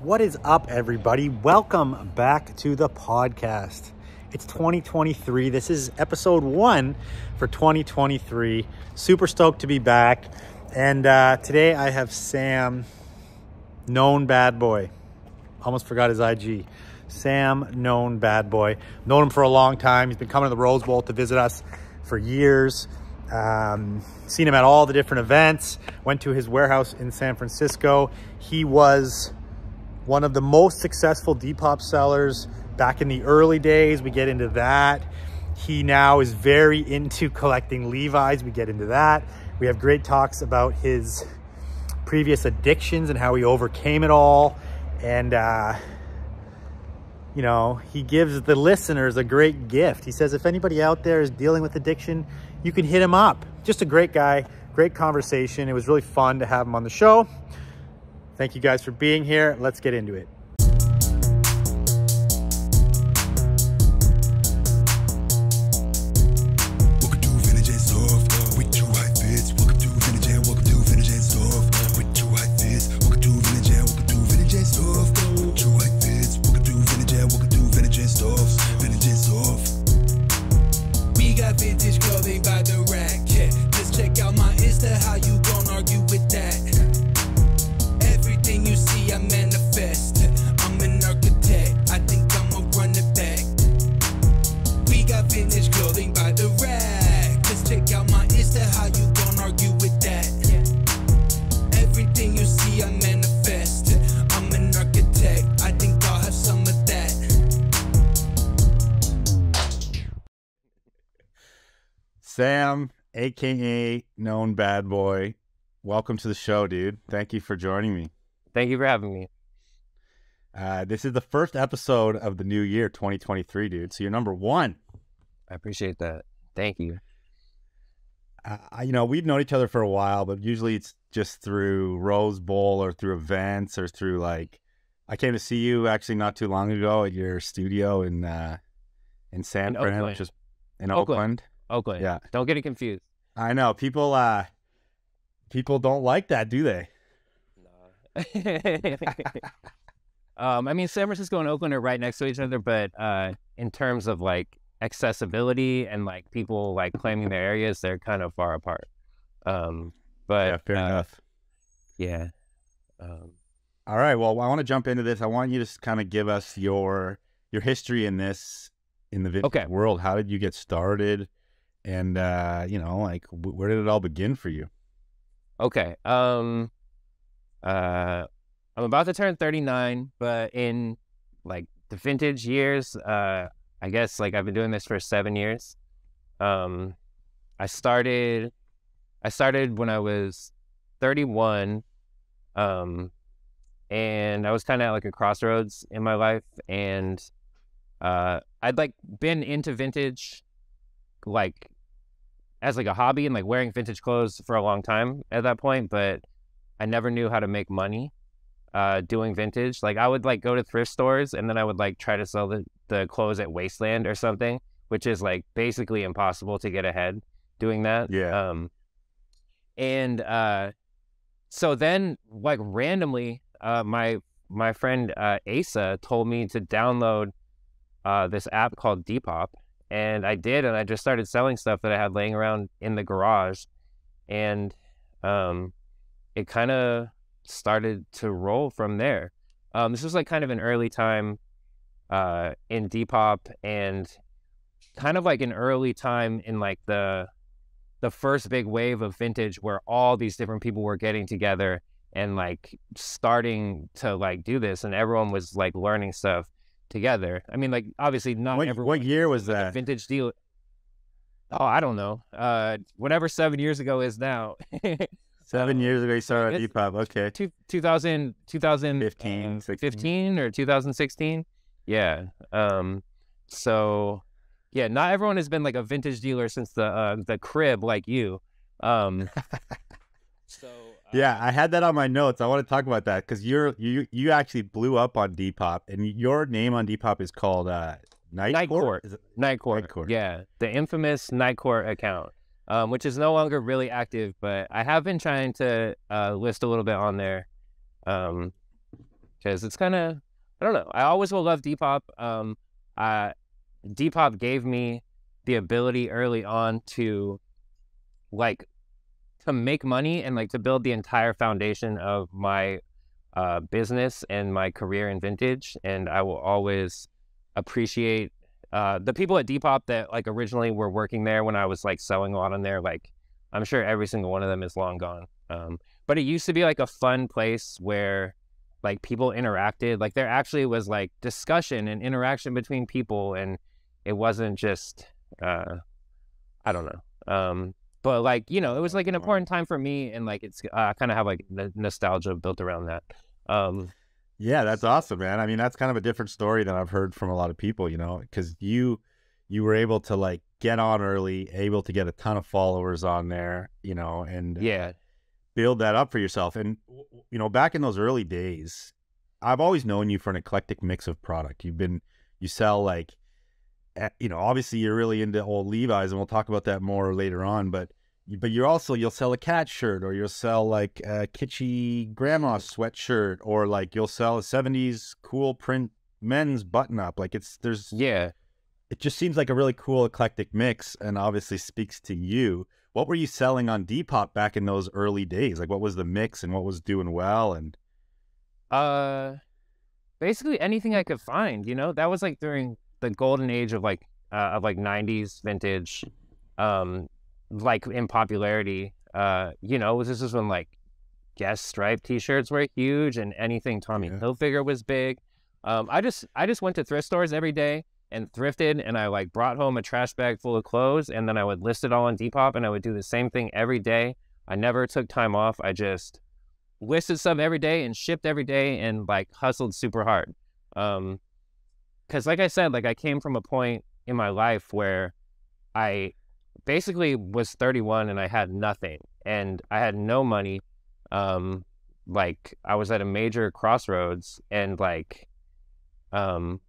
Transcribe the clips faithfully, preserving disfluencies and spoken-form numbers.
What is up, everybody? Welcome back to the podcast. It's twenty twenty-three. This is episode one for twenty twenty-three. Super stoked to be back. And uh, today I have Sam Known Bad Boy. Almost forgot his I G. Sam Known Bad Boy. Known him for a long time. He's been coming to the Rose Bowl to visit us for years. Um, seen him at all the different events. Went to his warehouse in San Francisco. He was one of the most successful Depop sellers back in the early days. We get into that. He now is very into collecting Levi's. We get into that. We have great talks about his previous addictions and how he overcame it all. And, uh, you know, he gives the listeners a great gift. He says, if anybody out there is dealing with addiction, you can hit him up. Just a great guy, great conversation. It was really fun to have him on the show. Thank you guys for being here. Let's get into it. Sam, aka Known Bad Boy, welcome to the show, dude. Thank you for joining me. Thank you for having me. Uh, this is the first episode of the new year, twenty twenty-three, dude. So you're number one. I appreciate that. Thank you. Uh, you know, we've known each other for a while, but usually it's just through Rose Bowl or through events or through, like, I came to see you actually not too long ago at your studio in uh, in San Francisco, which is in Oakland. Oakland. Oakland. Yeah. Don't get it confused. I know. People uh people don't like that, do they? No. um, I mean, San Francisco and Oakland are right next to each other, but uh in terms of like accessibility and like people like claiming their areas, they're kind of far apart. Um but yeah, fair uh, enough. Yeah. Um All right. Well, I want to jump into this. I want you to kind of give us your your history in this in the video okay. world. How did you get started? And, uh, you know, like, w where did it all begin for you? Okay. Um, uh, I'm about to turn thirty-nine, but in, like, the vintage years, uh, I guess, like, I've been doing this for seven years. Um, I started, I started when I was thirty-one, um, and I was kind of at, like, a crossroads in my life, and uh, I'd, like, been into vintage like as like a hobby and like wearing vintage clothes for a long time at that point, but I never knew how to make money uh doing vintage. Like, I would like go to thrift stores and then I would like try to sell the, the clothes at Wasteland or something, which is like basically impossible to get ahead doing that. Yeah. Um and uh so then like randomly uh my my friend uh Asa told me to download uh this app called Depop. And I did, and I just started selling stuff that I had laying around in the garage. And um, it kind of started to roll from there. Um, this was like kind of an early time uh, in Depop, and kind of like an early time in like the, the first big wave of vintage where all these different people were getting together and like starting to like do this, and everyone was like learning stuff together. I mean, like, obviously not what, everyone. What year was like that? A vintage deal. Oh, I don't know. Uh, whatever seven years ago is now. seven um, years ago you started at Depop. Okay. Two, 2000, 2015 uh, fifteen or two thousand sixteen. Yeah. Um, so yeah, not everyone has been like a vintage dealer since the, uh, the crib like you. Um, so yeah, I had that on my notes. I want to talk about that because you're you you actually blew up on Depop, and your name on Depop is called uh, Nightcourt. Nightcourt. Nightcourt. Yeah, the infamous Nightcourt account, um, which is no longer really active, but I have been trying to uh, list a little bit on there. Um, because it's kind of, I don't know. I always will love Depop. Um, uh, Depop gave me the ability early on to, like, to make money and, like, to build the entire foundation of my uh, business and my career in vintage. And I will always appreciate uh, the people at Depop that, like, originally were working there when I was, like, selling a lot on there. Like, I'm sure every single one of them is long gone. Um, but it used to be, like, a fun place where, like, people interacted. Like, there actually was, like, discussion and interaction between people, and it wasn't just, uh, I don't know. Um, but, like, you know, it was, like, an important time for me, and, like, it's, I uh, kind of have, like, n nostalgia built around that. Um, yeah, that's awesome, man. I mean, that's kind of a different story than I've heard from a lot of people, you know, because you, you were able to, like, get on early, able to get a ton of followers on there, you know, and yeah, build that up for yourself. And, you know, back in those early days, I've always known you for an eclectic mix of product. You've been, you sell, like, you know, obviously you're really into old Levi's, and we'll talk about that more later on, but, but you're also, you'll sell a cat shirt, or you'll sell, like, a kitschy grandma sweatshirt, or, like, you'll sell a seventies cool print men's button up. Like, it's, there's, yeah, it just seems like a really cool eclectic mix, and obviously speaks to you. What were you selling on Depop back in those early days? Like, what was the mix, and what was doing well? And uh, basically anything I could find, you know, that was, like, during the golden age of, like, uh, of, like, nineties vintage, um, like, in popularity. Uh, you know, this is when, like, Guess striped t-shirts were huge, and anything Tommy yeah. Hilfiger was big. Um, I just, I just went to thrift stores every day and thrifted, and I, like, brought home a trash bag full of clothes, and then I would list it all on Depop, and I would do the same thing every day. I never took time off. I just listed stuff every day and shipped every day and, like, hustled super hard. Um, 'cause like I said, like, I came from a point in my life where I basically was thirty-one and I had nothing, and I had no money. Um, like, I was at a major crossroads, and, like, um,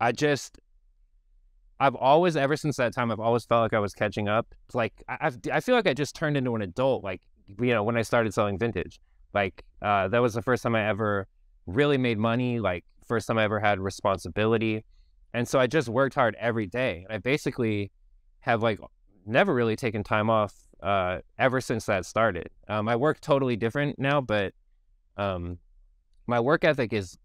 I just, I've always, ever since that time, I've always felt like I was catching up. It's like, I, I've, I feel like I just turned into an adult, like, you know, when I started selling vintage. Like, uh, that was the first time I ever really made money, like, first time I ever had responsibility. And so I just worked hard every day. I basically have, like, never really taken time off uh, ever since that started. Um, I work totally different now, but um, my work ethic is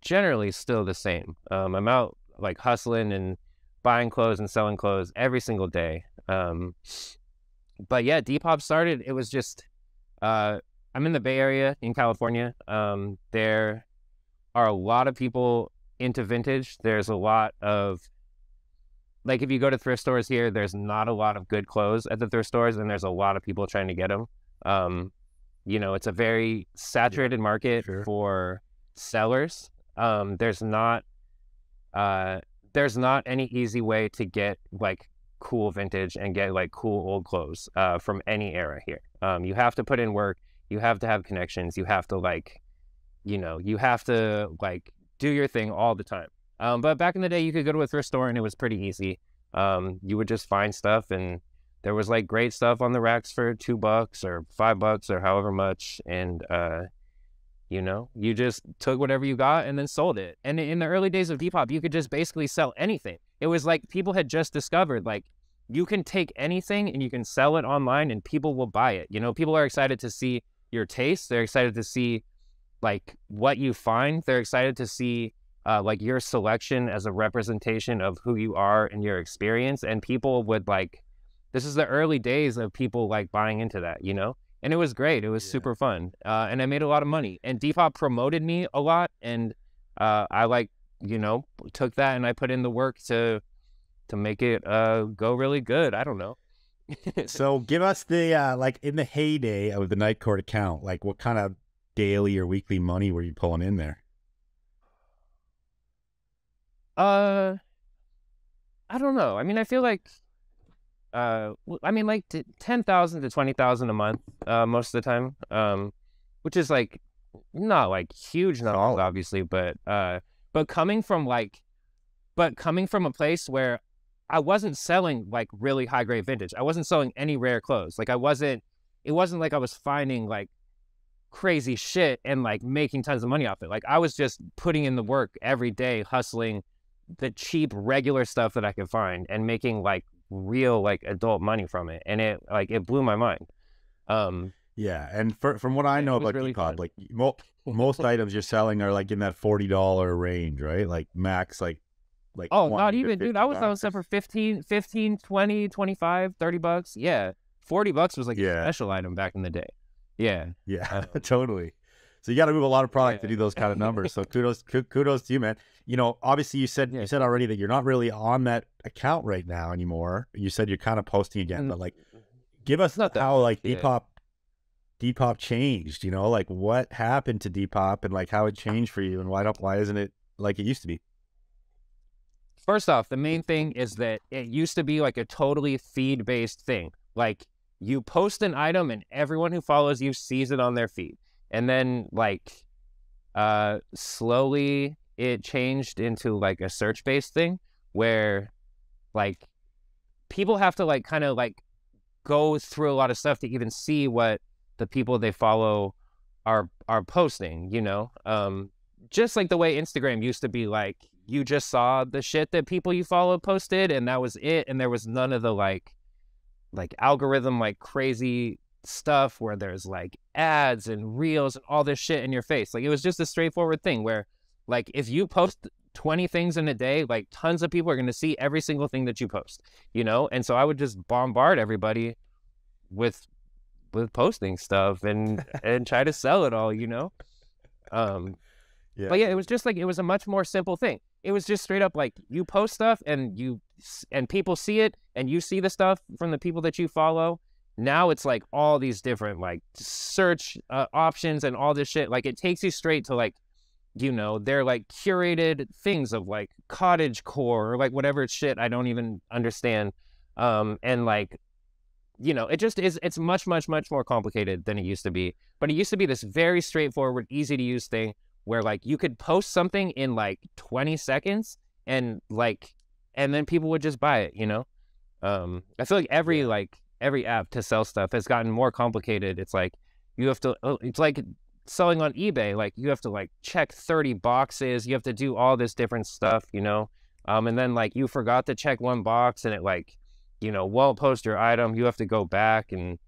generally still the same. Um, I'm out, like, hustling and buying clothes and selling clothes every single day. Um, but yeah, Depop started, it was just, uh, I'm in the Bay Area in California. Um, there are a lot of people into vintage. There's a lot of, like, if you go to thrift stores here, there's not a lot of good clothes at the thrift stores, and there's a lot of people trying to get them. Um, you know, it's a very saturated yeah, market sure. for sellers. Um, there's not, uh, there's not any easy way to get, like, cool vintage and get, like, cool old clothes, uh, from any era here. Um, you have to put in work, you have to have connections, you have to, like, you know, you have to, like, do your thing all the time. Um, but back in the day, you could go to a thrift store and it was pretty easy. Um, you would just find stuff, and there was, like, great stuff on the racks for two bucks or five bucks or however much. And, uh, you know, you just took whatever you got and then sold it. And in the early days of Depop, you could just basically sell anything. It was like people had just discovered, like, you can take anything and you can sell it online and people will buy it. You know, people are excited to see your taste. They're excited to see, like, what you find. They're excited to see, uh, like, your selection as a representation of who you are and your experience. And people would, like, this is the early days of people, like, buying into that, you know? And it was great. It was yeah. super fun. Uh, and I made a lot of money. And Depop promoted me a lot. And uh, I, like, you know, took that and I put in the work to to make it uh, go really good. I don't know. So give us the, uh, like, in the heyday of the Nightcourt account, like, what kind of daily or weekly money were you pulling in there? Uh, I don't know. I mean, I feel like... Uh, I mean, like, ten thousand to twenty thousand a month, uh, most of the time, um, which is, like, not, like, huge numbers, obviously, but, uh, but coming from, like, but coming from a place where I wasn't selling, like, really high grade vintage. I wasn't selling any rare clothes. Like, I wasn't, it wasn't like I was finding, like, crazy shit and like making tons of money off it. Like I was just putting in the work every day, hustling the cheap regular stuff that I could find and making like real like adult money from it. And it like it blew my mind. Um, yeah. And for, from what I know about really Depop, like mo most items you're selling are like in that forty dollar range, right? Like max, like, like, oh, not even, dude. I was on stuff for fifteen, fifteen, twenty, twenty-five, thirty bucks. Yeah. forty bucks was like yeah. a special item back in the day. Yeah. Yeah, um, totally. So you got to move a lot of product yeah. to do those kind of numbers. So kudos, kudos to you, man. You know, obviously you said, yeah. you said already that you're not really on that account right now anymore. You said you're kind of posting again, mm. but like, give us not how that. like Depop, yeah. Depop changed, you know, like what happened to Depop and like how it changed for you and why don't, why isn't it like it used to be? First off, the main thing is that it used to be like a totally feed-based thing. Like you post an item and everyone who follows you sees it on their feed. And then like uh, slowly it changed into like a search-based thing where like people have to like kind of like go through a lot of stuff to even see what the people they follow are are posting, you know? Um, just like the way Instagram used to be like, you just saw the shit that people you follow posted and that was it. And there was none of the like, like algorithm, like crazy stuff where there's like ads and reels and all this shit in your face. Like it was just a straightforward thing where like, if you post twenty things in a day, like tons of people are going to see every single thing that you post, you know? And so I would just bombard everybody with, with posting stuff and, and try to sell it all, you know? Um, yeah. But yeah, it was just like, it was a much more simple thing. It was just straight up like you post stuff and you and people see it and you see the stuff from the people that you follow. Now it's like all these different like search uh, options and all this shit. Like it takes you straight to like, you know, they're like curated things of like cottage core or like whatever shit I don't even understand. Um, and like, you know, it just is, it's much, much, much more complicated than it used to be. But it used to be this very straightforward, easy to use thing where like you could post something in like twenty seconds and like, and then people would just buy it, you know? Um, I feel like every, like every app to sell stuff has gotten more complicated. It's like, you have to, it's like selling on eBay. Like you have to like check thirty boxes. You have to do all this different stuff, you know? Um, and then like you forgot to check one box and it like, you know, won't post your item. You have to go back and,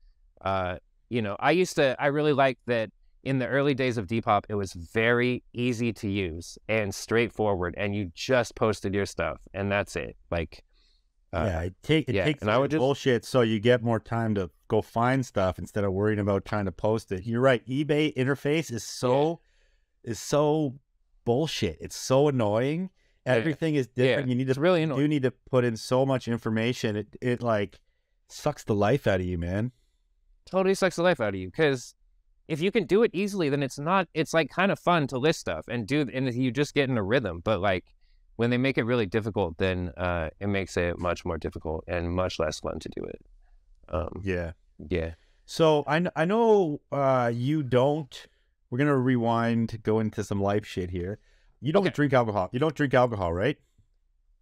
uh, you know, I used to, I really liked that. In the early days of Depop, it was very easy to use and straightforward, and you just posted your stuff, and that's it. Like, uh, yeah, it, take, it yeah. takes and I would just... bullshit, so you get more time to go find stuff instead of worrying about trying to post it. You're right. eBay interface is so yeah. is so bullshit. It's so annoying. Everything yeah. is different. Yeah. You need to it's really annoying. You need to put in so much information. It it like sucks the life out of you, man. Totally sucks the life out of you because. If you can do it easily, then it's not, it's like kind of fun to list stuff and do, and you just get in a rhythm. But like when they make it really difficult, then uh, it makes it much more difficult and much less fun to do it. Um, yeah. Yeah. So I, I know uh, you don't, we're going to rewind, go into some life shit here. You don't okay. drink alcohol. You don't drink alcohol, right?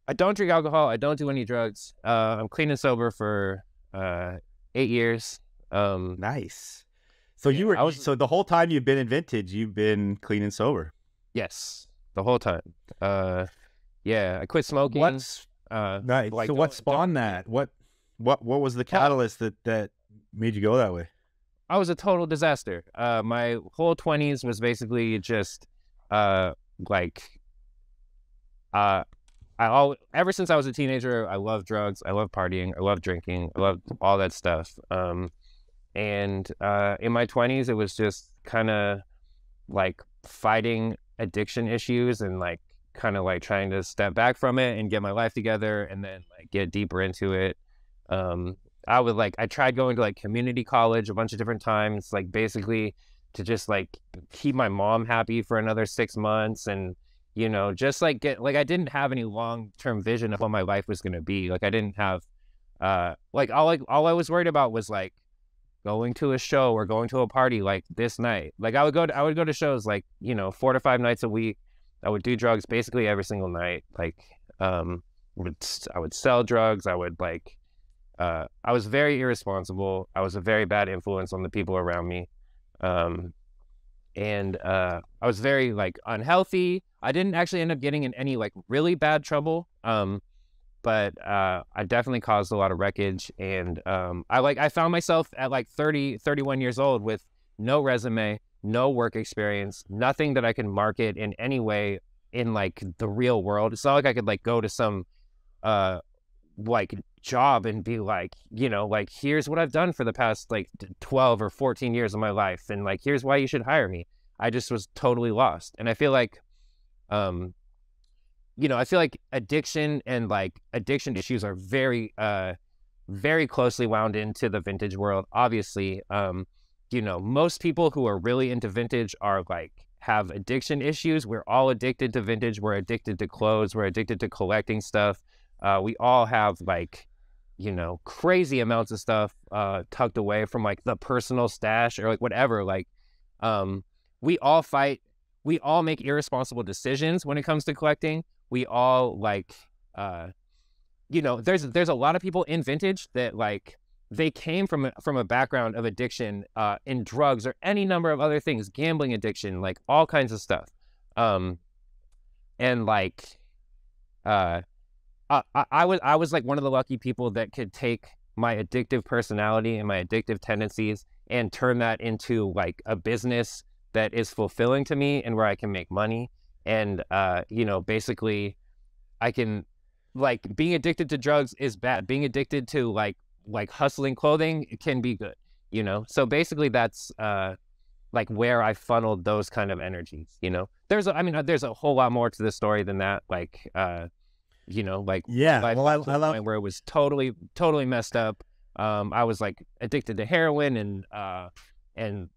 I don't drink alcohol. I don't do any drugs. Uh, I'm clean and sober for uh, eight years. Um, nice. So you were, I was, so the whole time you've been in vintage, you've been clean and sober. Yes, the whole time. Uh, yeah, I quit smoking. What's, uh, nice. Like, so what spawned that? What, what, what was the catalyst that that made you go that way? I was a total disaster. Uh, my whole twenties was basically just, uh, like, uh, I all ever since I was a teenager, I loved drugs, I loved partying, I loved drinking, I loved all that stuff. Um. And uh, in my twenties, it was just kind of like fighting addiction issues and like kind of like trying to step back from it and get my life together and then like get deeper into it. Um, I would like, I tried going to like community college a bunch of different times, like basically to just like keep my mom happy for another six months and, you know, just like get, like I didn't have any long-term vision of what my life was going to be. Like I didn't have, uh, like all, like all I was worried about was like, going to a show or going to a party like this night. Like I would go to, I would go to shows like, you know, four to five nights a week. I would do drugs basically every single night. Like, um, would, I would sell drugs. I would like, uh, I was very irresponsible. I was a very bad influence on the people around me. Um, and uh, I was very like unhealthy. I didn't actually end up getting in any like really bad trouble, um, but uh, I definitely caused a lot of wreckage. And um, I like I found myself at like thirty, thirty-one years old with no resume, no work experience, nothing that I can market in any way in like the real world. It's not like I could like go to some uh, like job and be like, you know, like, here's what I've done for the past like twelve or fourteen years of my life, and like, here's why you should hire me. I just was totally lost. And I feel like, um, you know, I feel like addiction and like addiction issues are very, uh, very closely wound into the vintage world. Obviously, um, you know, most people who are really into vintage are like, have addiction issues. We're all addicted to vintage. We're addicted to clothes. We're addicted to collecting stuff. Uh, we all have like, you know, crazy amounts of stuff uh, tucked away from like the personal stash or like whatever. Like, um, we all fight. We all make irresponsible decisions when it comes to collecting. We all like, uh, you know, there's there's a lot of people in vintage that like they came from from a background of addiction uh, in drugs or any number of other things, gambling addiction, like all kinds of stuff, um, and like. Uh, I, I was I was like one of the lucky people that could take my addictive personality and my addictive tendencies and turn that into like a business that is fulfilling to me and where I can make money. And uh, you know, basically, I can like being addicted to drugs is bad. Being addicted to like like hustling clothing can be good. You know, so basically that's uh, like where I funneled those kind of energies. You know, there's a, I mean there's a whole lot more to the story than that. Like. Uh, You know, like, yeah, well, I, I love where it was totally, totally messed up. Um, I was like addicted to heroin and uh, and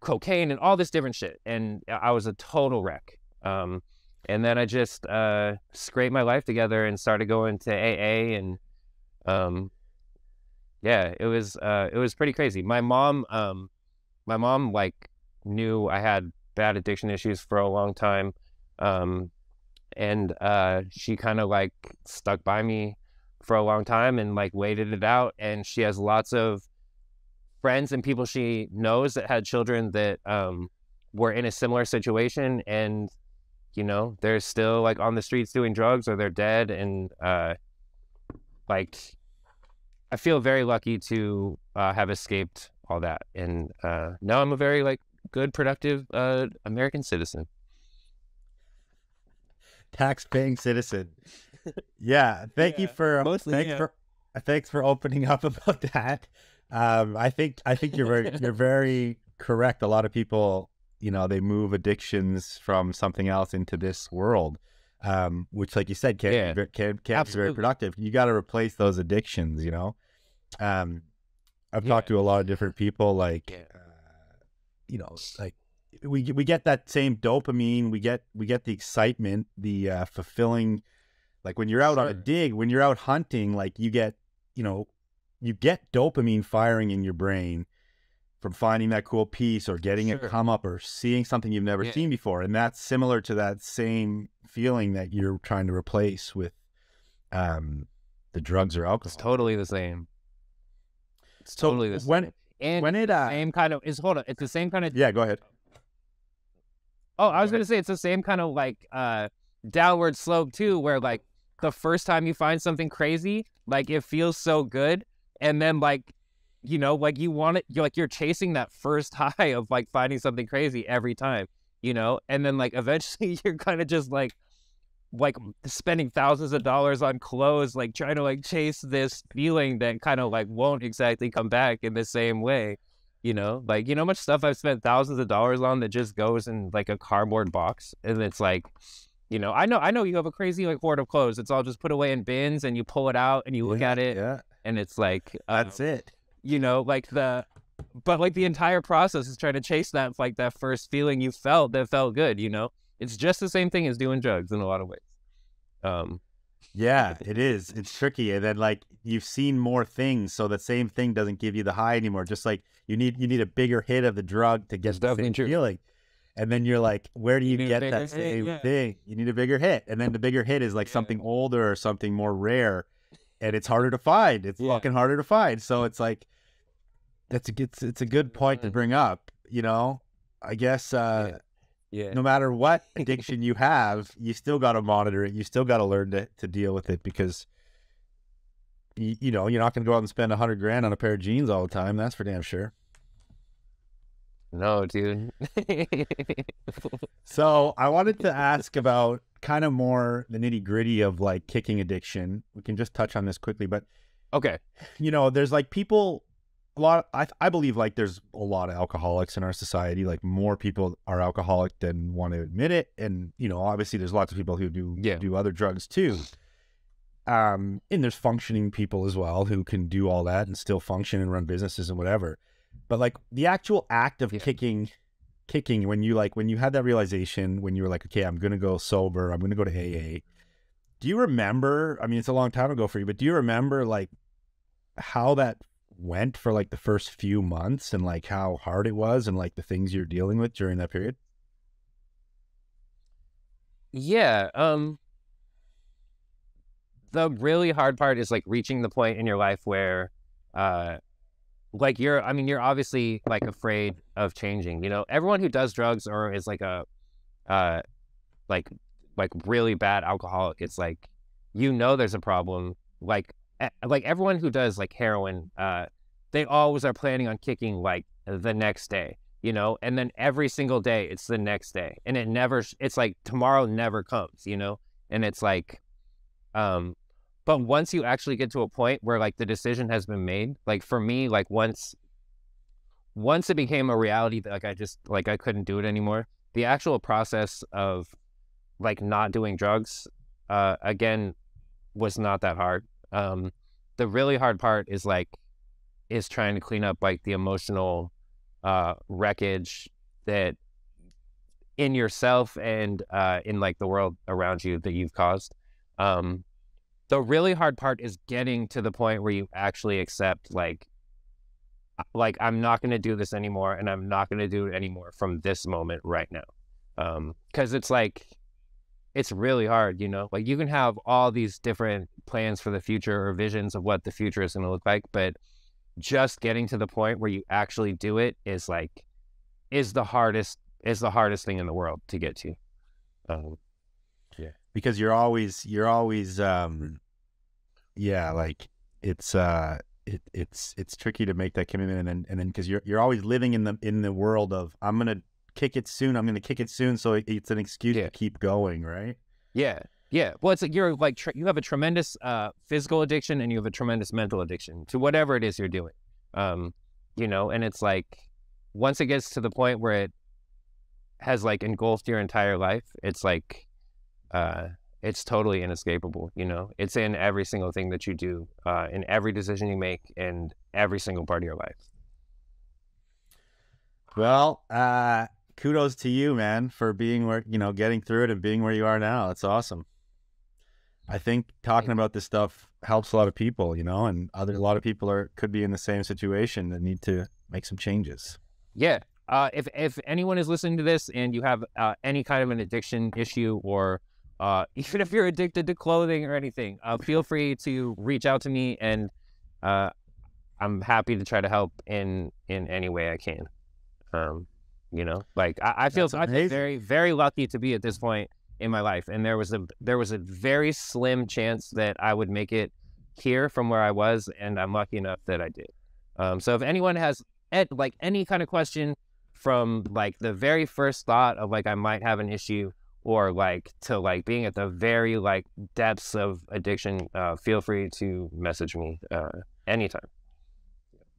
cocaine and all this different shit. And I was a total wreck. Um, and then I just uh, scraped my life together and started going to A A. And um, yeah, it was uh, it was pretty crazy. My mom, um, my mom like knew I had bad addiction issues for a long time. Um, And uh, she kind of like stuck by me for a long time and like waited it out. And she has lots of friends and people she knows that had children that um, were in a similar situation. And, you know, they're still like on the streets doing drugs or they're dead. And uh, like, I feel very lucky to uh, have escaped all that. And uh, now I'm a very like good, productive uh, American citizen. Tax-paying citizen. Yeah, thank yeah, you for mostly, thanks yeah. for thanks for opening up about that. Um, I think I think you're very, you're very correct. A lot of people, you know, they move addictions from something else into this world, um, which, like you said, can yeah. be, can, can be very productive. You got to replace those addictions. You know, um, I've yeah. talked to a lot of different people, like yeah. uh, you know, like. We we get that same dopamine. We get we get the excitement, the uh, fulfilling. Like when you're out sure. on a dig, when you're out hunting, like you get, you know, you get dopamine firing in your brain from finding that cool piece or getting sure. a come up or seeing something you've never yeah. seen before, and that's similar to that same feeling that you're trying to replace with um, the drugs or alcohol. It's totally the same. It's totally so the same. When and when it uh, same kind of is hold on, it's the same kind of yeah. Go ahead. Oh, I was going to say, it's the same kind of like uh, downward slope too, where like the first time you find something crazy, like it feels so good. And then like, you know, like you want it, you're like, you're chasing that first high of like finding something crazy every time, you know? And then like, eventually you're kind of just like, like spending thousands of dollars on clothes, like trying to like chase this feeling that kind of like won't exactly come back in the same way. You know, like, you know how much stuff I've spent thousands of dollars on that just goes in like a cardboard box. And it's like, you know, I know, I know you have a crazy like hoard of clothes. It's all just put away in bins and you pull it out and you look yeah, at it yeah. and it's like, uh, that's it. You know, like the, but like the entire process is trying to chase that, like that first feeling you felt that felt good. You know, it's just the same thing as doing drugs in a lot of ways. Um, Yeah, it is. It's tricky. And then like you've seen more things, so the same thing doesn't give you the high anymore. Just like you need you need a bigger hit of the drug to get the same feeling. And then you're like, where do you, you get that same hit, thing? Yeah. You need a bigger hit. And then the bigger hit is like yeah. something older or something more rare. And it's harder to find. It's yeah. fucking harder to find. So it's like that's a, it's, it's a good point to bring up, you know? I guess uh, yeah. Yeah. no matter what addiction you have, you still got to monitor it. You still got to learn to, to deal with it, because you, you know, you're not going to go out and spend a hundred grand on a pair of jeans all the time. That's for damn sure. No, dude. So I wanted to ask about kind of more the nitty gritty of like kicking addiction. We can just touch on this quickly, but okay. You know, there's like people, a lot, I, I believe like there's a lot of alcoholics in our society. Like more people are alcoholic than want to admit it. And, you know, obviously there's lots of people who do, yeah. do other drugs too. Um, and there's functioning people as well who can do all that and still function and run businesses and whatever. But like the actual act of yeah. kicking, kicking when you like, when you had that realization, when you were like, okay, I'm going to go sober, I'm going to go to A A. Do you remember, I mean, it's a long time ago for you, but do you remember like how that went for like the first few months and like how hard it was and like the things you're dealing with during that period? Yeah. Um, the really hard part is like reaching the point in your life where, uh, like you're, I mean, you're obviously like afraid of changing, you know, everyone who does drugs or is like a, uh, like, like really bad alcoholic. It's like, you know, there's a problem. Like, like everyone who does like heroin, uh, they always are planning on kicking like the next day, you know, and then every single day it's the next day and it never, it's like tomorrow never comes, you know? And it's like, um, but once you actually get to a point where like the decision has been made, like for me, like once, once it became a reality that like I just, like I couldn't do it anymore, the actual process of like not doing drugs, uh, again, was not that hard. Um, the really hard part is like, is trying to clean up like the emotional, uh, wreckage that in yourself and, uh, in like the world around you that you've caused. Um, The really hard part is getting to the point where you actually accept, like, like I'm not going to do this anymore, and I'm not going to do it anymore from this moment right now. Um, because it's like, it's really hard, you know? Like, you can have all these different plans for the future or visions of what the future is going to look like, but just getting to the point where you actually do it is, like, is the hardest, is the hardest thing in the world to get to. Um, yeah. Because you're always, you're always, um, yeah, like it's, uh, it, it's, it's tricky to make that commitment. And then, and then, cause you're, you're always living in the, in the world of, I'm going to kick it soon. I'm going to kick it soon. So it, it's an excuse yeah. to keep going. Right. Yeah. Yeah. Well, it's like, you're like, tr you have a tremendous, uh, physical addiction and you have a tremendous mental addiction to whatever it is you're doing. Um, you know, and it's like, once it gets to the point where it has like engulfed your entire life, it's like, Uh, it's totally inescapable, you know? It's in every single thing that you do, uh, in every decision you make, and every single part of your life. Well, uh, kudos to you, man, for being where, you know, getting through it and being where you are now. It's awesome. I think talking about this stuff helps a lot of people, you know, and other, a lot of people are, could be in the same situation that need to make some changes. Yeah. Uh, if, if anyone is listening to this and you have, uh, any kind of an addiction issue, or Uh, even if you're addicted to clothing or anything, uh, feel free to reach out to me, and uh, I'm happy to try to help in in any way I can. Um, you know, like I, I feel I feel very very lucky to be at this point in my life, and there was a there was a very slim chance that I would make it here from where I was, and I'm lucky enough that I did. Um, so if anyone has ed, like any kind of question, from like the very first thought of like I might have an issue, or like to like being at the very like depths of addiction, uh, feel free to message me uh, anytime.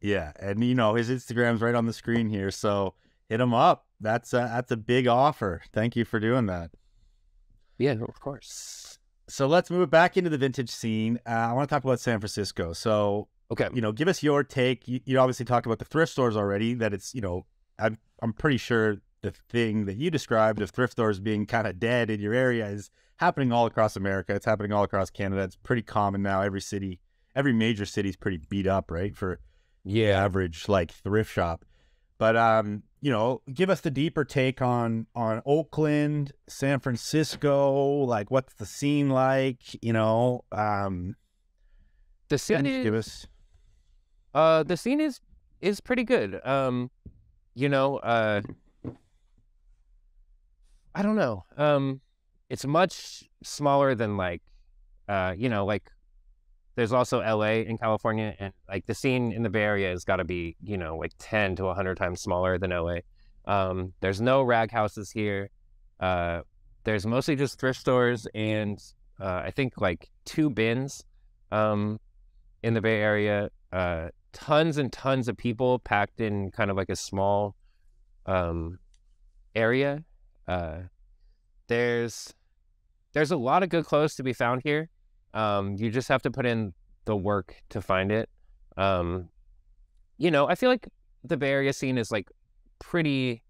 Yeah, and you know, his Instagram's right on the screen here, so hit him up. That's a, that's a big offer. Thank you for doing that. Yeah, of course. So let's move back into the vintage scene. Uh, I want to talk about San Francisco. So okay, you know, give us your take. You, you obviously talked about the thrift stores already. That it's you know, I'm I'm pretty sure the thing that you described of thrift stores being kind of dead in your area is happening all across America. It's happening all across Canada. It's pretty common now. Every city, every major city is pretty beat up, right? For yeah. the average like thrift shop. But, um, you know, give us the deeper take on, on Oakland, San Francisco, like what's the scene like, you know, um, the scene is, give us, uh, the scene is, is pretty good. Um, you know, uh, I don't know. Um, it's much smaller than like, uh, you know, like there's also L A in California, and like the scene in the Bay Area has got to be, you know, like ten to a hundred times smaller than L A. Um, there's no rag houses here. Uh, there's mostly just thrift stores and uh, I think like two bins um, in the Bay Area. Uh, tons and tons of people packed in kind of like a small um, area. Uh, there's there's a lot of good clothes to be found here. Um, you just have to put in the work to find it. Um, you know, I feel like the Bay Area scene is like pretty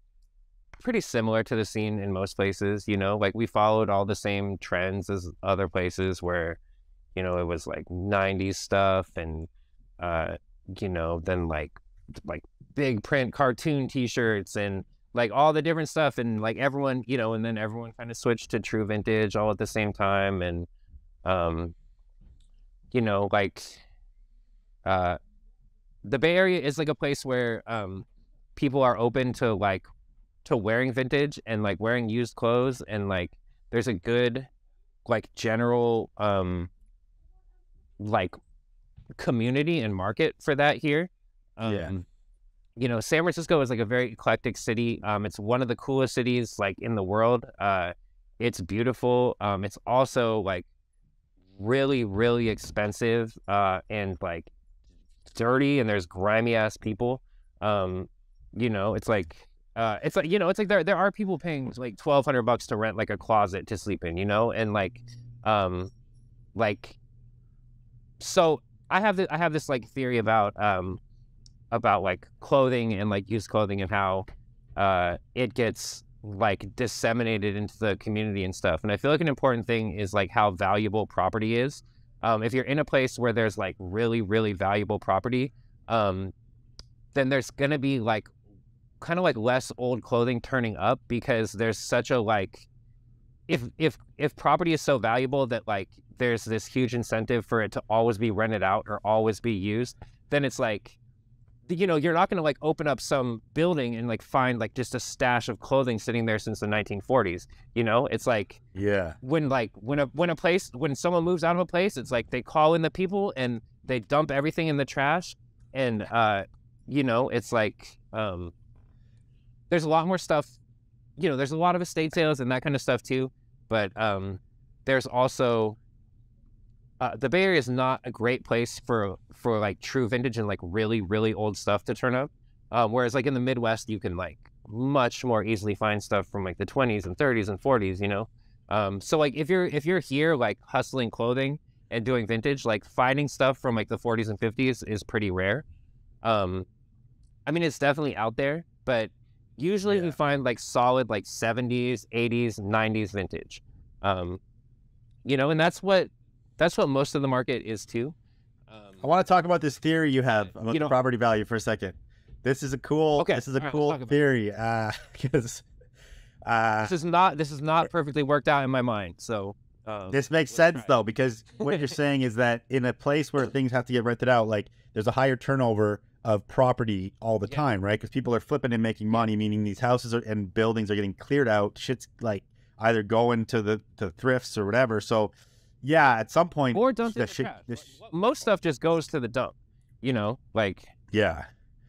pretty similar to the scene in most places, you know, like we followed all the same trends as other places where, you know, it was like nineties stuff and, uh, you know, then like, like big print cartoon t-shirts and like all the different stuff and like everyone, you know, and then everyone kind of switched to true vintage all at the same time. And, um, you know, like, uh, the Bay Area is like a place where, um, people are open to like, to wearing vintage and like wearing used clothes, and like there's a good like general um like community and market for that here. Um, yeah, you know, San Francisco is like a very eclectic city. Um it's one of the coolest cities like in the world. Uh it's beautiful. Um it's also like really really expensive uh and like dirty, and there's grimy ass people. Um you know, it's like Uh, it's like, you know, it's like there there are people paying like twelve hundred bucks to rent like a closet to sleep in, you know, and like, um, like, so I have the, I have this like theory about um, about like clothing and like used clothing and how uh, it gets like disseminated into the community and stuff. And I feel like an important thing is like how valuable property is. Um, if you're in a place where there's like really really valuable property, um, then there's gonna be like kind of like less old clothing turning up, because there's such a like, if if if property is so valuable that like there's this huge incentive for it to always be rented out or always be used, then it's like, you know, you're not going to like open up some building and like find like just a stash of clothing sitting there since the nineteen forties, you know. It's like, yeah, when like when a when a place when someone moves out of a place, it's like they call in the people and they dump everything in the trash, and uh you know, it's like, um there's a lot more stuff, you know, there's a lot of estate sales and that kind of stuff too, but um, there's also, uh, the Bay Area is not a great place for, for like true vintage and like really, really old stuff to turn up. Um, whereas like in the Midwest, you can like much more easily find stuff from like the twenties and thirties and forties, you know? Um, so like if you're, if you're here like hustling clothing and doing vintage, like finding stuff from like the forties and fifties is pretty rare. Um, I mean, it's definitely out there, but usually, yeah, we find like solid like seventies, eighties, nineties vintage, um, you know, and that's what that's what most of the market is too. Um, I want to talk about this theory you have about you know, property value for a second. This is a cool. Okay, this is a right, cool theory because uh, uh, this is not this is not perfectly worked out in my mind. So uh, this makes sense though, because what you're saying is that in a place where things have to get rented out, like there's a higher turnover of property all the yeah. time, right? Because people are flipping and making money, meaning these houses are, and buildings are getting cleared out. Shit's like either going to the to thrifts or whatever. So, yeah, at some point, or dumped in the trash. Most stuff just goes to the dump, you know. Like, yeah,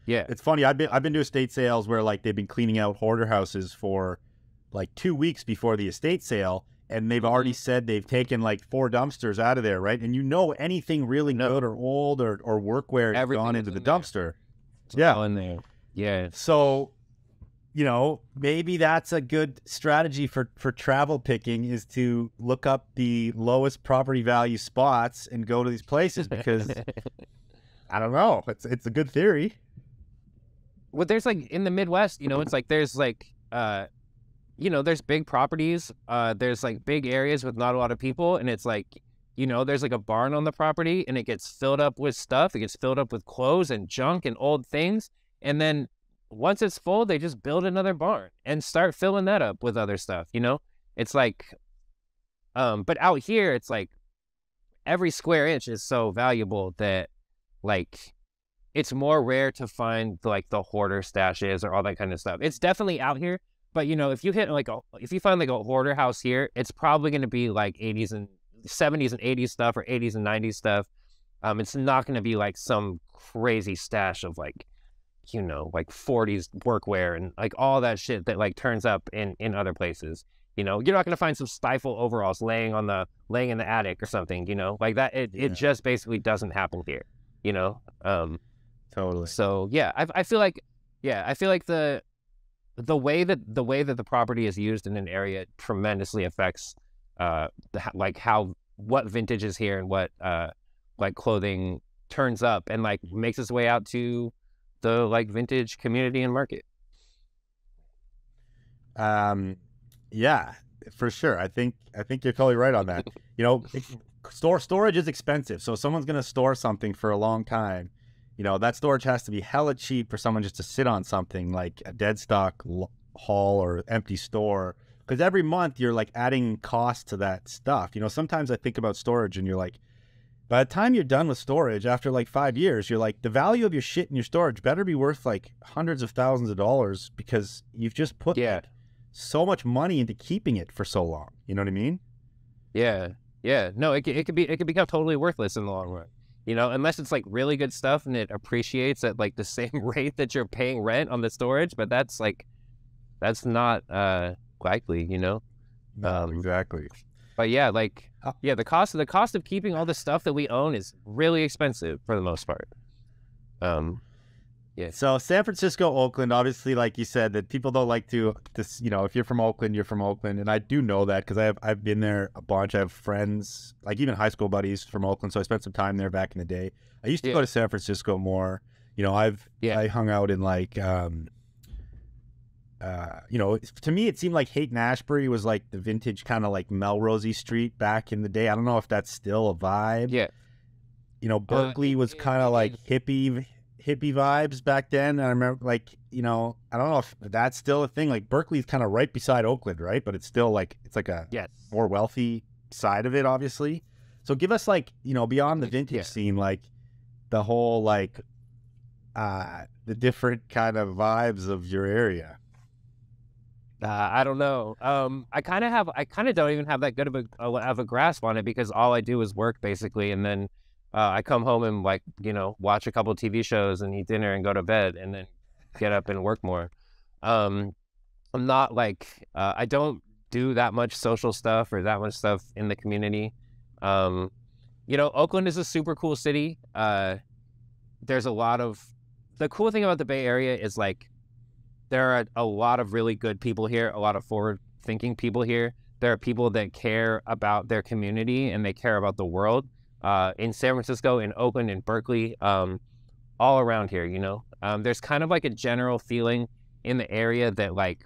yeah. It's funny. I've been I've been to estate sales where like they've been cleaning out hoarder houses for like two weeks before the estate sale, and they've already said they've taken like four dumpsters out of there, right? And you know, anything really no. good or old or, or workwear has gone into the dumpster. Yeah. All in there. Yeah. So, you know, maybe that's a good strategy for, for travel picking, is to look up the lowest property value spots and go to these places, because I don't know. It's, it's a good theory. Well, there's like in the Midwest, you know, it's like there's like, uh, you know, there's big properties, uh, there's like big areas with not a lot of people, and it's like, you know, there's like a barn on the property and it gets filled up with stuff. It gets filled up with clothes and junk and old things. And then once it's full, they just build another barn and start filling that up with other stuff, you know? It's like, um, but out here, it's like every square inch is so valuable that like, it's more rare to find like the hoarder stashes or all that kind of stuff. It's definitely out here. But you know, if you hit like a, if you find like a hoarder house here, it's probably going to be like eighties and seventies and eighties stuff, or eighties and nineties stuff. Um, it's not going to be like some crazy stash of like, you know, like forties workwear and like all that shit that like turns up in in other places. You know, you're not going to find some stifle overalls laying on the laying in the attic or something. You know, like that. It yeah. it just basically doesn't happen here. You know, um, totally. So yeah, I I feel like yeah, I feel like the. The way that the way that the property is used in an area tremendously affects, uh, the, like how what vintage is here and what uh, like clothing turns up and like makes its way out to the like vintage community and market. Um, yeah, for sure. I think I think you're totally right on that. You know, it, store storage is expensive, so if someone's gonna store something for a long time. You know, that storage has to be hella cheap for someone just to sit on something like a dead stock haul or empty store. Because every month you're like adding cost to that stuff. You know, sometimes I think about storage and you're like, by the time you're done with storage after like five years, you're like, the value of your shit in your storage better be worth like hundreds of thousands of dollars because you've just put yeah. so much money into keeping it for so long. You know what I mean? Yeah. Yeah. No, it, it could be, it could become totally worthless in the long run. You know, unless it's like really good stuff and it appreciates at like the same rate that you're paying rent on the storage, but that's like, that's not uh, likely, you know? Um, exactly. But yeah, like, yeah, the cost of the cost of keeping all the stuff that we own is really expensive for the most part. Um, yeah. So San Francisco, Oakland, obviously, like you said, that people don't like to, this, you know, if you're from Oakland, you're from Oakland. And I do know that because I have, I've been there a bunch. I have friends, like even high school buddies from Oakland. So I spent some time there back in the day. I used to yeah. go to San Francisco more. You know, I've, yeah. I hung out in like, um, uh, you know, to me, it seemed like Haight-Ashbury was like the vintage kind of like Melrose street back in the day. I don't know if that's still a vibe. Yeah. You know, Berkeley uh, was kind of like hippie. hippie vibes back then. And I remember like, you know, I don't know if that's still a thing. Like Berkeley's kind of right beside Oakland, right? But it's still like, it's like a yes. more wealthy side of it, obviously. So give us like, you know, beyond the vintage yeah. scene, like the whole, like uh, the different kind of vibes of your area. Uh, I don't know. Um, I kind of have, I kind of don't even have that good of a, of a grasp on it because all I do is work basically. And then Uh, I come home and like, you know, watch a couple of T V shows and eat dinner and go to bed and then get up and work more. Um, I'm not like, uh, I don't do that much social stuff or that much stuff in the community. Um, you know, Oakland is a super cool city. Uh, there's a lot of, the cool thing about the Bay Area is like, there are a lot of really good people here, a lot of forward thinking people here. There are people that care about their community and they care about the world. Uh, in San Francisco, in Oakland, in Berkeley, um, all around here, you know, um, there's kind of like a general feeling in the area that like,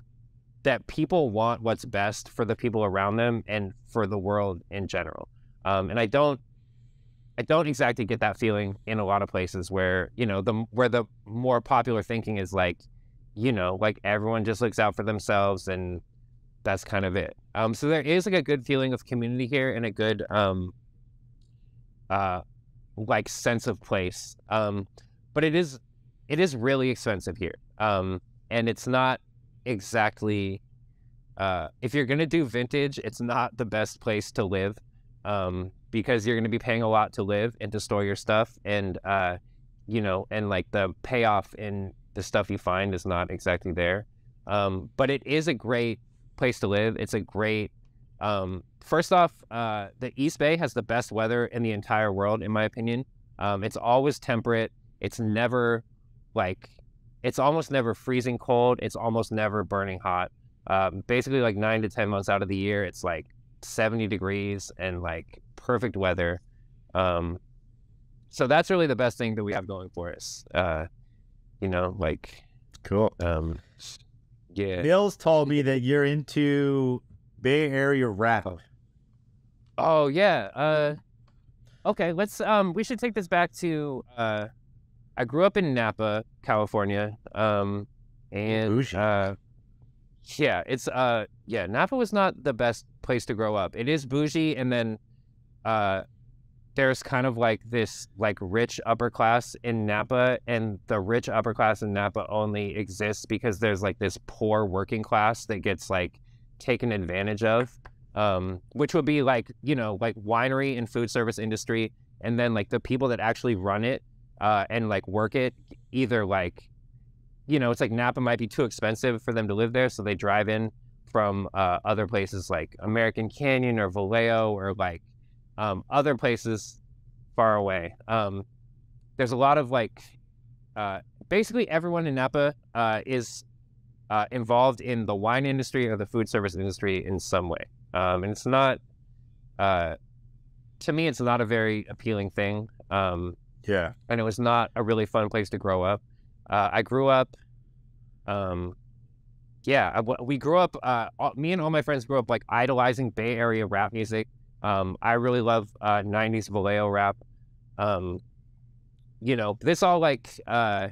that people want what's best for the people around them and for the world in general. Um, and I don't, I don't exactly get that feeling in a lot of places where, you know, the, where the more popular thinking is like, you know, like everyone just looks out for themselves and that's kind of it. Um, so there is like a good feeling of community here and a good, um, Uh, like sense of place, um, but it is it is really expensive here, um, and it's not exactly uh, if you're gonna do vintage, it's not the best place to live um, because you're gonna be paying a lot to live and to store your stuff, and uh, you know, and like the payoff in the stuff you find is not exactly there. Um, but it is a great place to live. It's a great um, First off, uh, the East Bay has the best weather in the entire world, in my opinion. Um, it's always temperate. It's never, like, it's almost never freezing cold. It's almost never burning hot. Um, basically, like, nine to ten months out of the year, it's, like, seventy degrees and, like, perfect weather. Um, so that's really the best thing that we have going for us. Uh, you know, like... Cool. Um, yeah. Mills told me that you're into Bay Area rap. Oh. Oh yeah. Uh, okay. Let's. Um, we should take this back to. Uh, I grew up in Napa, California. Um, and uh, yeah, it's. Uh, yeah, Napa was not the best place to grow up. It is bougie, and then, uh, there's kind of like this like rich upper class in Napa, and the rich upper class in Napa only exists because there's like this poor working class that gets like taken advantage of, um, which would be like, you know, like winery and food service industry. And then like the people that actually run it uh, and like work it, either like, you know, it's like Napa might be too expensive for them to live there. So they drive in from uh, other places like American Canyon or Vallejo or like um, other places far away. Um, there's a lot of like, uh, basically everyone in Napa uh, is uh, involved in the wine industry or the food service industry in some way. Um, and it's not, uh, to me, it's not a very appealing thing. Um, yeah. And it was not a really fun place to grow up. Uh, I grew up, um, yeah, I, we grew up, uh, all, me and all my friends grew up like idolizing Bay Area rap music. Um, I really love uh, nineties Vallejo rap. Um, you know, this all like, uh,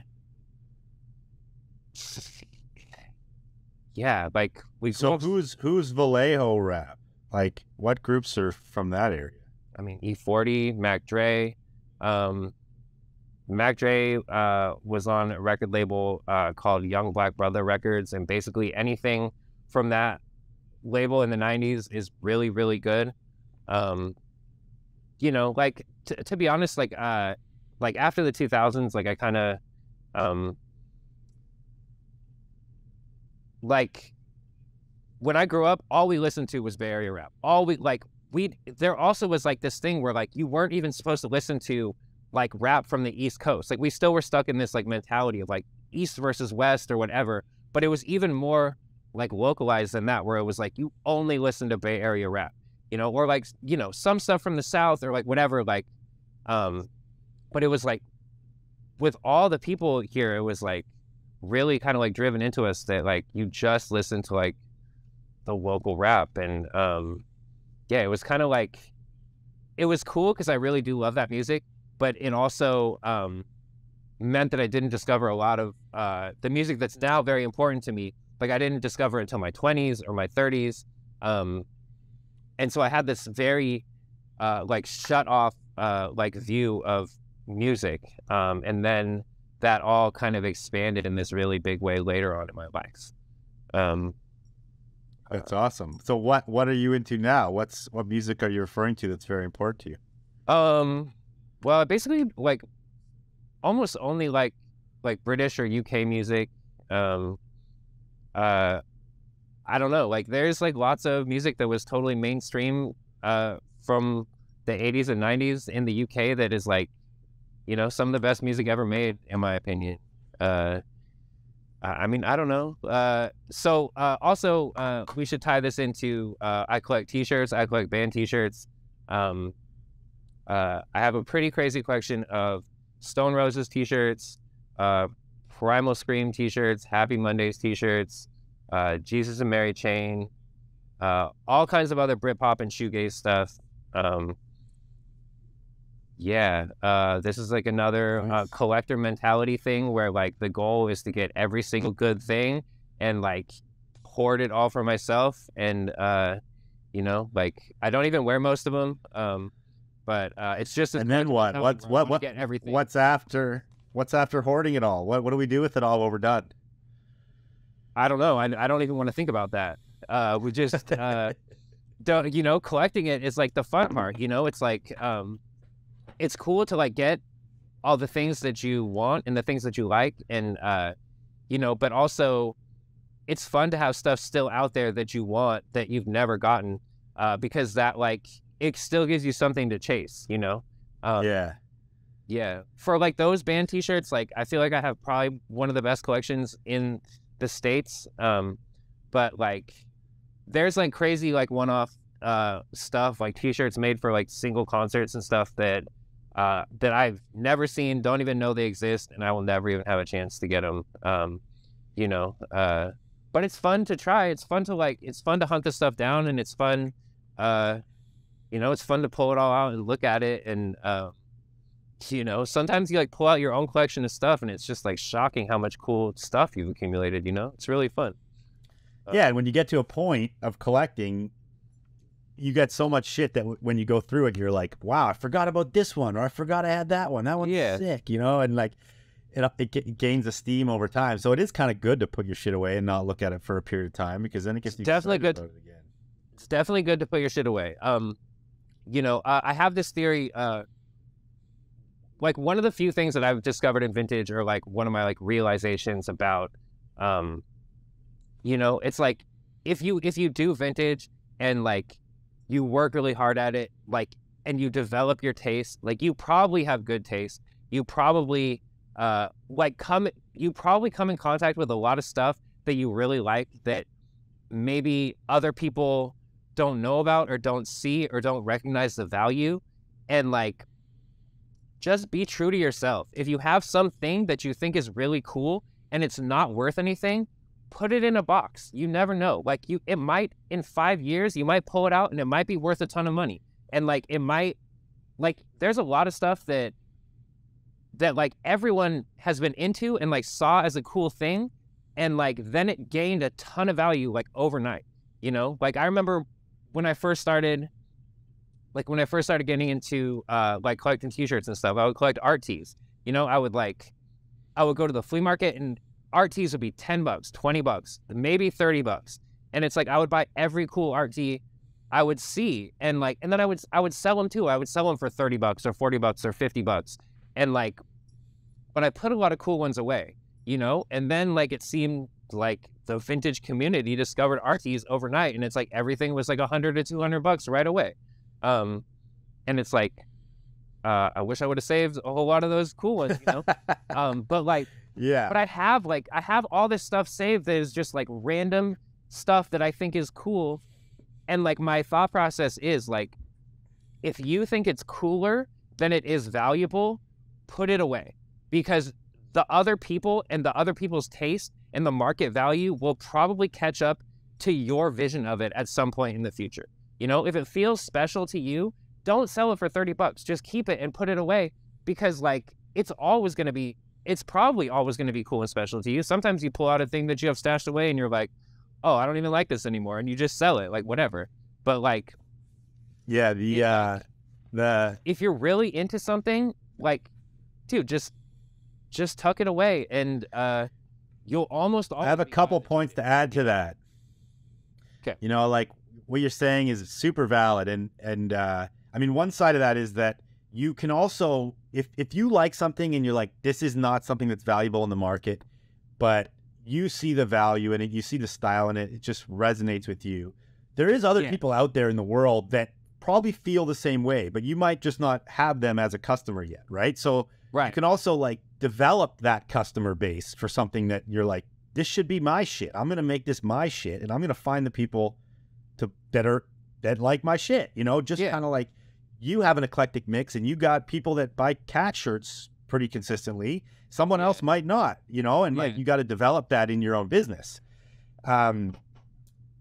yeah, like we. So up... who's who's Vallejo rap? Like, what groups are from that area? I mean, E forty, Mac Dre. Um, Mac Dre uh, was on a record label uh, called Young Black Brother Records, and basically anything from that label in the nineties is really, really good. Um, you know, like t to be honest, like uh, like after the two thousands, like I kind of, um, like when I grew up, all we listened to was Bay Area rap. All we like we there also was like this thing where like you weren't even supposed to listen to like rap from the East Coast. Like we still were stuck in this like mentality of like East versus West or whatever, but it was even more like localized than that, where it was like you only listen to Bay Area rap, you know, or like, you know, some stuff from the South or like whatever, like, um, but it was like with all the people here, it was like really kind of like driven into us that like you just listen to like the local rap. And um, yeah, it was kind of like, it was cool because I really do love that music, but it also um, meant that I didn't discover a lot of uh, the music that's now very important to me. Like I didn't discover it until my twenties or my thirties. Um, And so I had this very, uh, like, shut off, uh, like, view of music. Um, and then that all kind of expanded in this really big way later on in my life. Um, that's uh, awesome. So what what are you into now? What's What music are you referring to that's very important to you? Um, well, basically, like, almost only, like, like British or U K music. Um, uh I don't know, like there's like lots of music that was totally mainstream uh, from the eighties and nineties in the U K that is like, you know, some of the best music ever made, in my opinion. Uh, I mean, I don't know. Uh, so uh, also uh, we should tie this into, uh, I collect t-shirts, I collect band t-shirts. Um, uh, I have a pretty crazy collection of Stone Roses t-shirts, uh, Primal Scream t-shirts, Happy Mondays t-shirts, Uh, Jesus and Mary Chain, uh, all kinds of other Britpop and shoegaze stuff. Um, yeah, uh, this is like another nice. uh, collector mentality thing where like the goal is to get every single good thing and like hoard it all for myself. And, uh, you know, like I don't even wear most of them, um, but uh, it's just. And then what? What's, what? What? Get everything. What's after? What's after hoarding it all? What? What do we do with it all when we're done? I don't know. I, I don't even want to think about that. Uh, we just, uh, don't, you know, collecting it is like the fun part, you know, it's like, um, it's cool to like get all the things that you want and the things that you like. And, uh, you know, but also it's fun to have stuff still out there that you want that you've never gotten, uh, because that like, it still gives you something to chase, you know? Um, yeah. Yeah. For like those band t-shirts, like, I feel like I have probably one of the best collections in the States, um, but like there's like crazy like one-off uh, stuff like t-shirts made for like single concerts and stuff that uh, that I've never seen, don't even know they exist, and I will never even have a chance to get them, um, you know, uh, but it's fun to try, it's fun to like it's fun to hunt this stuff down, and it's fun, uh, you know, it's fun to pull it all out and look at it. And uh, you know, sometimes you like pull out your own collection of stuff and it's just like shocking how much cool stuff you've accumulated, you know? It's really fun. Yeah, and when you get to a point of collecting, you get so much shit that w when you go through it, you're like, wow, I forgot about this one, or I forgot I had that one. That one's yeah. sick, you know? And like, it, it, it gains esteem over time. So it is kind of good to put your shit away and not look at it for a period of time, because then it gets it's you definitely good. About it again. It's definitely good to put your shit away. Um, you know, I, I have this theory, uh, like one of the few things that I've discovered in vintage, or like one of my like realizations about, um, you know, it's like, if you, if you do vintage and like you work really hard at it, like, and you develop your taste, like you probably have good taste. You probably, uh, like come, you probably come in contact with a lot of stuff that you really like that maybe other people don't know about or don't see or don't recognize the value. And like, just be true to yourself. If you have something that you think is really cool and it's not worth anything, put it in a box. You never know. Like you, it might in five years, you might pull it out and it might be worth a ton of money. And like, it might, like, there's a lot of stuff that, that like everyone has been into and like saw as a cool thing. And like, then it gained a ton of value like overnight, you know? Like I remember when I first started, like when I first started getting into uh, like collecting t-shirts and stuff, I would collect art tees. You know, I would like, I would go to the flea market and art tees would be ten bucks, twenty bucks, maybe thirty bucks. And it's like, I would buy every cool art tee I would see. And like, and then I would, I would sell them too. I would sell them for thirty bucks or forty bucks or fifty bucks. And like, but I put a lot of cool ones away, you know? And then like, it seemed like the vintage community discovered art tees overnight. And it's like, everything was like a hundred to two hundred bucks right away. Um, and it's like, uh, I wish I would have saved a whole lot of those cool ones, you know? um, but like, yeah, but I have like, I have all this stuff saved that is just like random stuff that I think is cool. And like, my thought process is like, if you think it's cooler than it is valuable, put it away, because the other people and the other people's taste and the market value will probably catch up to your vision of it at some point in the future. You know, if it feels special to you, don't sell it for thirty bucks. Just keep it and put it away, because like, it's always going to be, it's probably always going to be cool and special to you. Sometimes you pull out a thing that you have stashed away and you're like, oh, I don't even like this anymore. And you just sell it, like whatever. But like, yeah, the, you know, uh, the, if you're really into something, like, dude, just, just tuck it away. And, uh, you'll almost always I have a couple points to add to that. Okay. You know, like, what you're saying is super valid. And, and, uh, I mean, one side of that is that you can also, if, if you like something and you're like, this is not something that's valuable in the market, but you see the value in it, you see the style in it, it just resonates with you. There is other yeah. people out there in the world that probably feel the same way, but you might just not have them as a customer yet. Right. So right. you can also like develop that customer base for something that you're like, this should be my shit. I'm going to make this my shit. And I'm going to find the people to better that like my shit, you know, just yeah. kind of like you have an eclectic mix and you got people that buy cat shirts pretty consistently. Someone yeah. else might not, you know, and yeah. like you got to develop that in your own business. Um,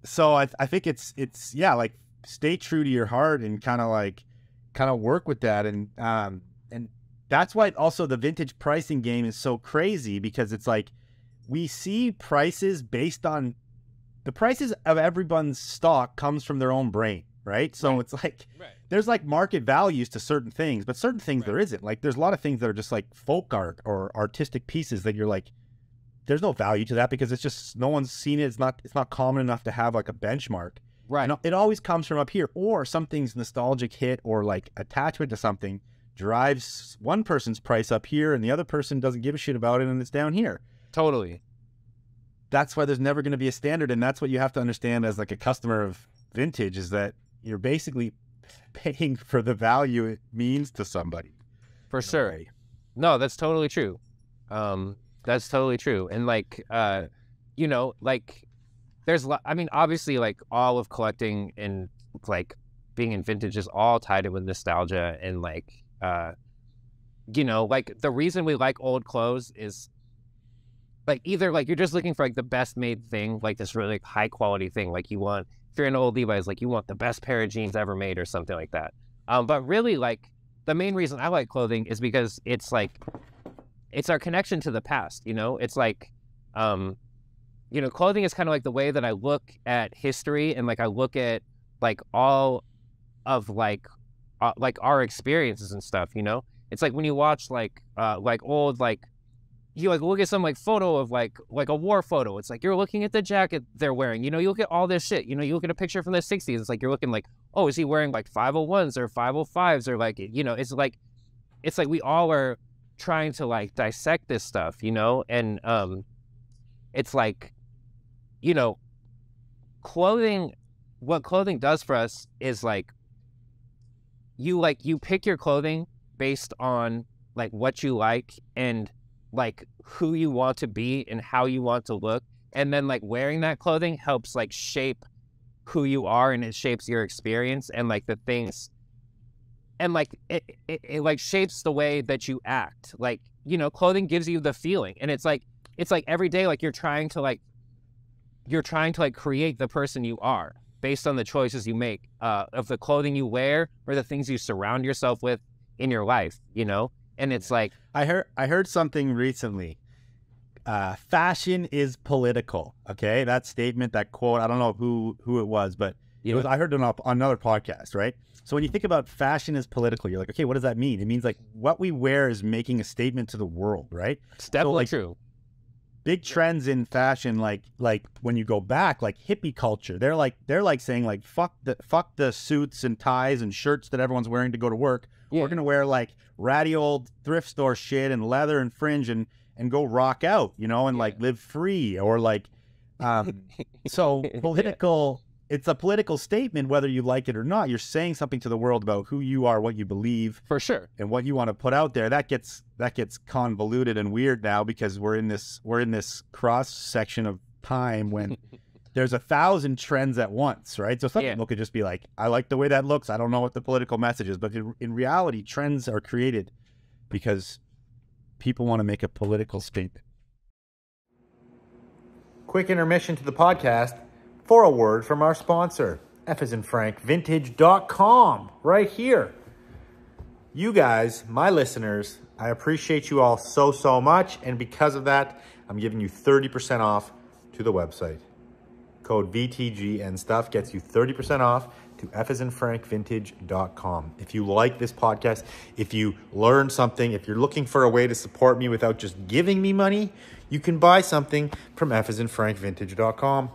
so I, I think it's, it's, yeah, like stay true to your heart and kind of like, kind of work with that. And, um, and that's why also the vintage pricing game is so crazy, because it's like, we see prices based on the prices of everyone's stock comes from their own brain, right? So right. it's like right. there's like market values to certain things, but certain things right. there isn't. Like there's a lot of things that are just like folk art or artistic pieces that you're like, there's no value to that because it's just no one's seen it. It's not it's not common enough to have like a benchmark. Right. And it always comes from up here, or something's nostalgic hit or like attachment to something drives one person's price up here and the other person doesn't give a shit about it and it's down here. Totally. That's why there's never going to be a standard. And that's what you have to understand as like a customer of vintage, is that you're basically paying for the value it means to somebody. For sure. Way. No, that's totally true. Um, that's totally true. And like, uh, you know, like there's, I mean, obviously like all of collecting and like being in vintage is all tied in with nostalgia. And like, uh, you know, like the reason we like old clothes is, like either like you're just looking for like the best made thing, like this really like, high quality thing. Like you want, if you're an old Levi's, like you want the best pair of jeans ever made or something like that. Um, but really like the main reason I like clothing is because it's like, it's our connection to the past, you know? It's like, um, you know, clothing is kind of like the way that I look at history and like I look at like all of like uh, like our experiences and stuff, you know? It's like when you watch like uh, like old like you like look at some like photo of like like a war photo. It's like you're looking at the jacket they're wearing. You know, you look at all this shit. You know, you look at a picture from the sixties. It's like you're looking like, oh, is he wearing like five oh ones or five oh fives or like, you know? It's like it's like we all are trying to like dissect this stuff, you know? And um, it's like, you know, clothing. What clothing does for us is like you like you pick your clothing based on like what you like and like who you want to be and how you want to look, and then like wearing that clothing helps like shape who you are, and it shapes your experience and like the things, and like it, it, it like shapes the way that you act. Like, you know, clothing gives you the feeling, and it's like it's like every day like you're trying to like you're trying to like create the person you are based on the choices you make uh, of the clothing you wear or the things you surround yourself with in your life, you know? And it's like... I heard I heard something recently. Uh, fashion is political, okay? That statement, that quote, I don't know who, who it was, but yeah. it was, I heard it on another podcast, right? So when you think about fashion is political, you're like, okay, what does that mean? It means like what we wear is making a statement to the world, right? It's definitely so, like, true. Big trends in fashion, like like when you go back, like hippie culture, they're like they're like saying like fuck the fuck the suits and ties and shirts that everyone's wearing to go to work. Yeah. We're gonna wear like ratty old thrift store shit and leather and fringe and and go rock out, you know, and yeah. like live free or like. Um, so political, yeah. It's a political statement whether you like it or not. You're saying something to the world about who you are, what you believe, for sure, and what you want to put out there. That gets. That gets convoluted and weird now because we're in this we're in this cross section of time when there's a thousand trends at once, right? So some yeah. people could just be like, I like the way that looks. I don't know what the political message is, but in, in reality, trends are created because people want to make a political statement. Quick intermission to the podcast for a word from our sponsor, F as in Frank, vintage dot com, right here. You guys, my listeners, I appreciate you all so, so much. And because of that, I'm giving you thirty percent off to the website. Code V T G and stuff gets you thirty percent off to F as in Frank vintage dot com. If you like this podcast, if you learn something, if you're looking for a way to support me without just giving me money, you can buy something from F as in Frank vintage dot com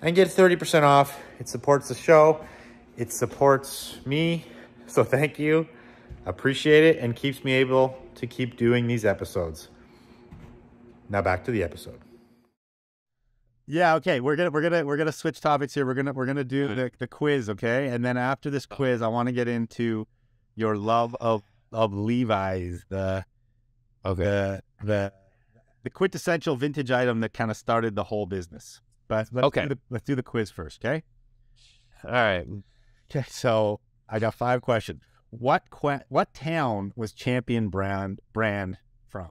and get thirty percent off. It supports the show. It supports me. So thank you. Appreciate it, and keeps me able to keep doing these episodes. Now back to the episode. Yeah, okay. We're gonna we're gonna we're gonna switch topics here. We're gonna we're gonna do the, the quiz, okay? And then after this quiz, I want to get into your love of of Levi's, the okay the the, the quintessential vintage item that kind of started the whole business. But let's okay. do the, let's do the quiz first, okay? All right. Okay, so I got five questions. What qu what town was Champion brand brand from?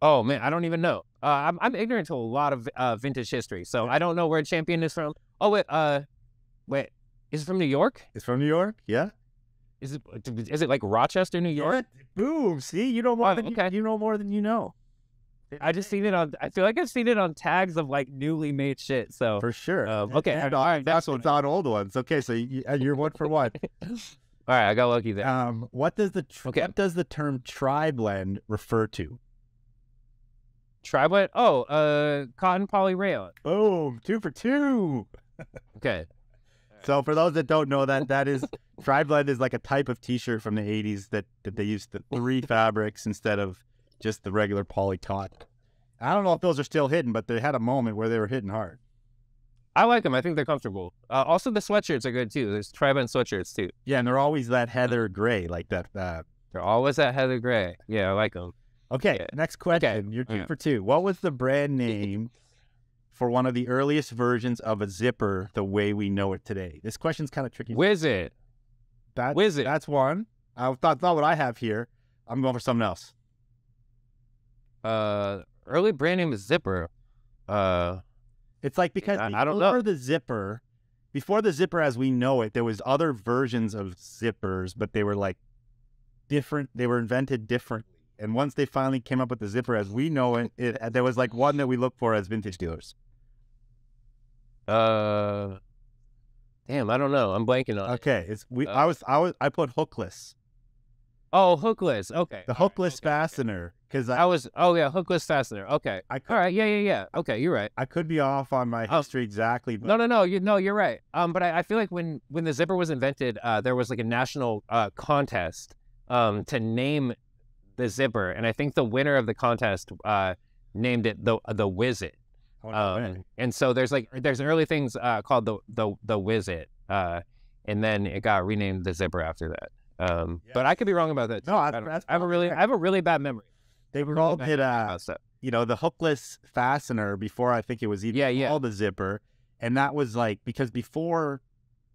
Oh man, I don't even know. Uh, I'm I'm ignorant to a lot of uh, vintage history, so I don't know where Champion is from. Oh wait, uh, wait, is it from New York? It's from New York. Yeah. Is it is it like Rochester, New York? Yeah. Boom! See, you know more oh, than okay. you, you know more than you know. I just seen it on. I feel like I've seen it on tags of like newly made shit. So for sure. Um, okay. And, and, all right. That's what's on old ones. Okay. So you, you're one for one. All right, I got lucky there. Um, what does the tr okay. what does the term tri-blend refer to? Tri-blend? Oh, uh, cotton poly rayon. Boom, two for two. Okay. Right. So for those that don't know, that that is tri-blend is like a type of T-shirt from the eighties that that they used the three fabrics instead of just the regular poly cotton. I don't know if those are still hidden, but they had a moment where they were hitting hard. I like them. I think they're comfortable. Uh, also, the sweatshirts are good, too. There's tri-blend sweatshirts, too. Yeah, and they're always that heather gray, like that. Uh... They're always that heather gray. Yeah, I like them. Okay, yeah. Next question. Okay. You're two yeah. for two. What was the brand name for one of the earliest versions of a zipper the way we know it today? This question's kind of tricky. Whiz it. That, Whiz it. That's one. I thought not what I have here. I'm going for something else. Uh, early brand name is zipper. Uh... It's like because I, I don't before know. the zipper, before the zipper as we know it, there was other versions of zippers, but they were like different. They were invented differently. And once they finally came up with the zipper as we know it, it there was like one that we look for as vintage dealers. Uh, Damn, I don't know. I'm blanking on okay, it. Okay, it's we. Uh, I was I was I put hookless. Oh, hookless. Okay, the hookless right, okay, fastener. Because okay. I, I was. Oh yeah, hookless fastener. Okay. I could, all right. Yeah, yeah, yeah. Okay, you're right. I could be off on my history oh. exactly. But... No, no, no. You no, you're right. Um, but I, I feel like when when the zipper was invented, uh, there was like a national uh contest, um, to name the zipper, and I think the winner of the contest, uh, named it the the Wizard. Um, and so there's like there's early things uh, called the the the Wizard, uh, and then it got renamed the zipper after that. Um, yes. But I could be wrong about that. No, I, I, I have a really I have a really bad memory. They were all hit uh, you know, the hookless fastener before I think it was even yeah, yeah. called the zipper, and that was like because before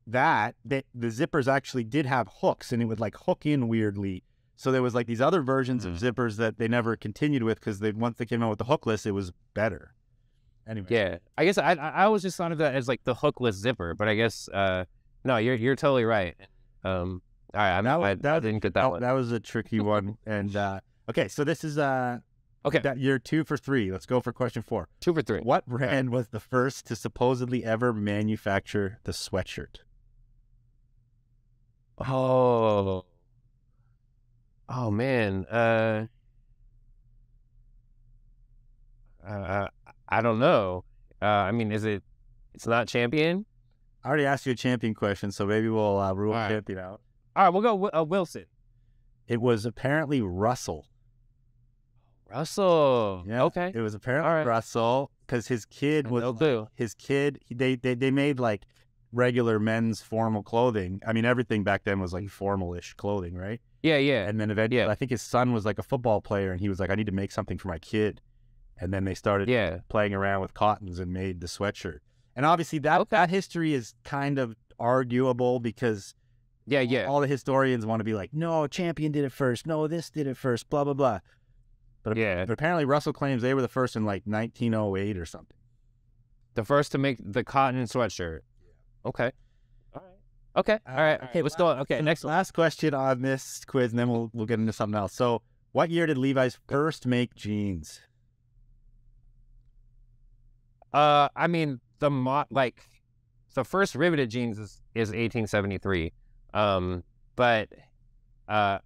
that they, the zippers actually did have hooks and it would like hook in weirdly. So there was like these other versions mm. of zippers that they never continued with because they once they came out with the hookless, it was better. Anyway. Yeah, I guess I I always just thought of that as like the hookless zipper, but I guess uh, no, you're you're totally right. Um, all right, I'm, that was, I, that, I didn't get that, that one. That was a tricky one. And uh, okay, so this is uh okay. That you're two for three. Let's go for question four. Two for three. What brand right. was the first to supposedly ever manufacture the sweatshirt? Oh, oh man. Uh, uh. I don't know. Uh, I mean, is it? It's not Champion. I already asked you a Champion question, so maybe we'll uh, rule right. Champion out. All right, we'll go uh, Wilson. It was apparently Russell. Russell. Yeah. Okay. It was apparently right. Russell because his kid was like, his kid. They they they made like regular men's formal clothing. I mean, everything back then was like formal-ish clothing, right? Yeah, yeah. And then eventually, yeah. I think his son was like a football player, and he was like, "I need to make something for my kid." And then they started yeah. playing around with cottons and made the sweatshirt. And obviously that okay. that history is kind of arguable because yeah, yeah. all the historians want to be like, no, Champion did it first. No, this did it first, blah, blah, blah. But, yeah. but apparently Russell claims they were the first in like nineteen oh eight or something. The first to make the cotton sweatshirt. Yeah. Okay. All right. Okay. All right. Uh, okay, what's going on? Okay, next one. Last question on this quiz, and then we'll, we'll get into something else. So what year did Levi's first make jeans? Uh, I mean, the mo like the first riveted jeans is, is eighteen seventy-three. Um, but, uh,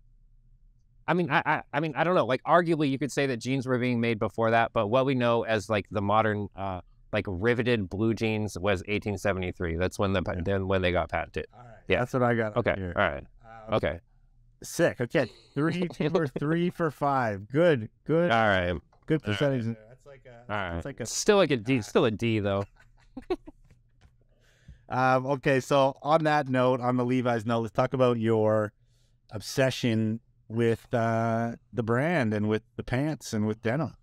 I mean, I, I, I mean, I don't know, like arguably you could say that jeans were being made before that, but what we know as like the modern, uh, like riveted blue jeans was eighteen seventy-three. That's when the, then when they got patented. All right. Yeah. That's what I got. Okay. Here. All right. Um, okay. Sick. Okay. Three for three for five. Good. Good. All right. Good percentage. All right. Like a, All right. It's like a, still like a D, uh, still a D though. um, okay, so on that note, on the Levi's note, let's talk about your obsession with uh, the brand and with the pants and with denim.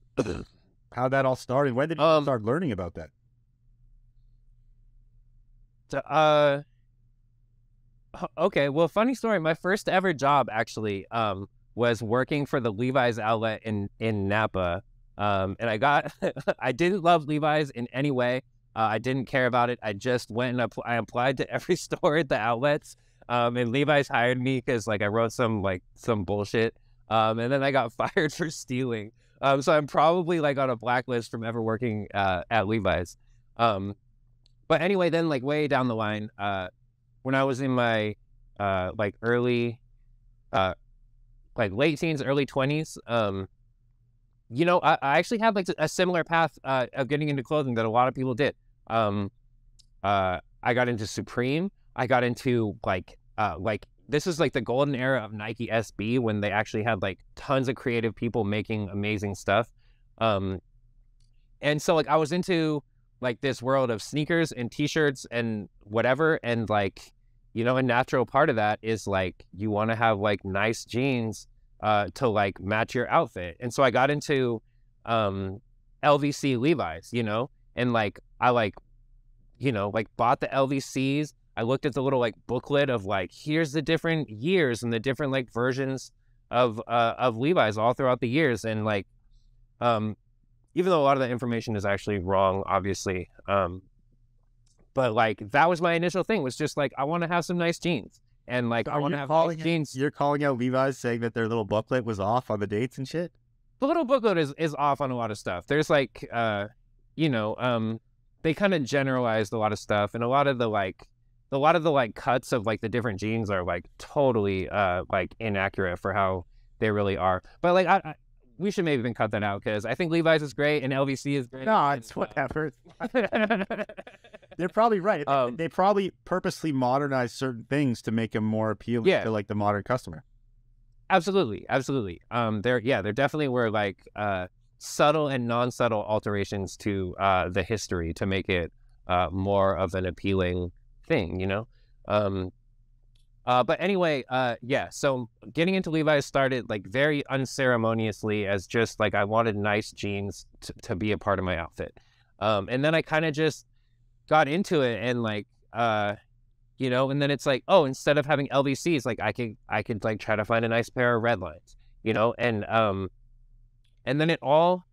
How that all started? When did you um, start learning about that? To, uh, okay, well, funny story. My first ever job actually um, was working for the Levi's outlet in in Napa. Um, and I got, I didn't love Levi's in any way. Uh, I didn't care about it. I just went and I applied to every store at the outlets. Um, and Levi's hired me because like I wrote some, like some bullshit. Um, and then I got fired for stealing. Um, so I'm probably like on a blacklist from ever working, uh, at Levi's. Um, but anyway, then like way down the line, uh, when I was in my, uh, like early, uh, like late teens, early twenties, um, you know, I, I actually had like a similar path uh, of getting into clothing that a lot of people did. Um, uh, I got into Supreme. I got into like, uh, like this is like the golden era of Nike S B when they actually had like tons of creative people making amazing stuff. Um, and so like I was into like this world of sneakers and t-shirts and whatever. And like, you know, a natural part of that is like, you want to have like nice jeans Uh, to like match your outfit. And so I got into um, L V C Levi's, you know, and like I like, you know, like bought the L V Cs. I looked at the little like booklet of like, here's the different years and the different like versions of uh, of Levi's all throughout the years. And like, um, even though a lot of that information is actually wrong, obviously, um, but like that was my initial thing was just like, I want to have some nice jeans. And like, so I want to have nice jeans. You're calling out Levi's saying that their little booklet was off on the dates and shit? The little booklet is, is off on a lot of stuff. There's like, uh, you know, um, they kind of generalized a lot of stuff. And a lot of the like, a lot of the like cuts of like the different jeans are like totally uh like inaccurate for how they really are. But like I, I we should maybe even cut that out because I think Levi's is great and L V C is great. No, it's whatever. They're probably right. Um, they probably purposely modernize certain things to make them more appealing yeah. to like the modern customer. Absolutely, absolutely. Um, there, yeah, there definitely were like uh subtle and non-subtle alterations to uh the history to make it uh more of an appealing thing, you know. Um, Uh, but anyway, uh, yeah, so getting into Levi's started like very unceremoniously as just like I wanted nice jeans t to be a part of my outfit. Um, and then I kind of just got into it and like, uh, you know, and then it's like, oh, instead of having L V Cs, like I could, I could like try to find a nice pair of red lines, you know, and, um, and then it all,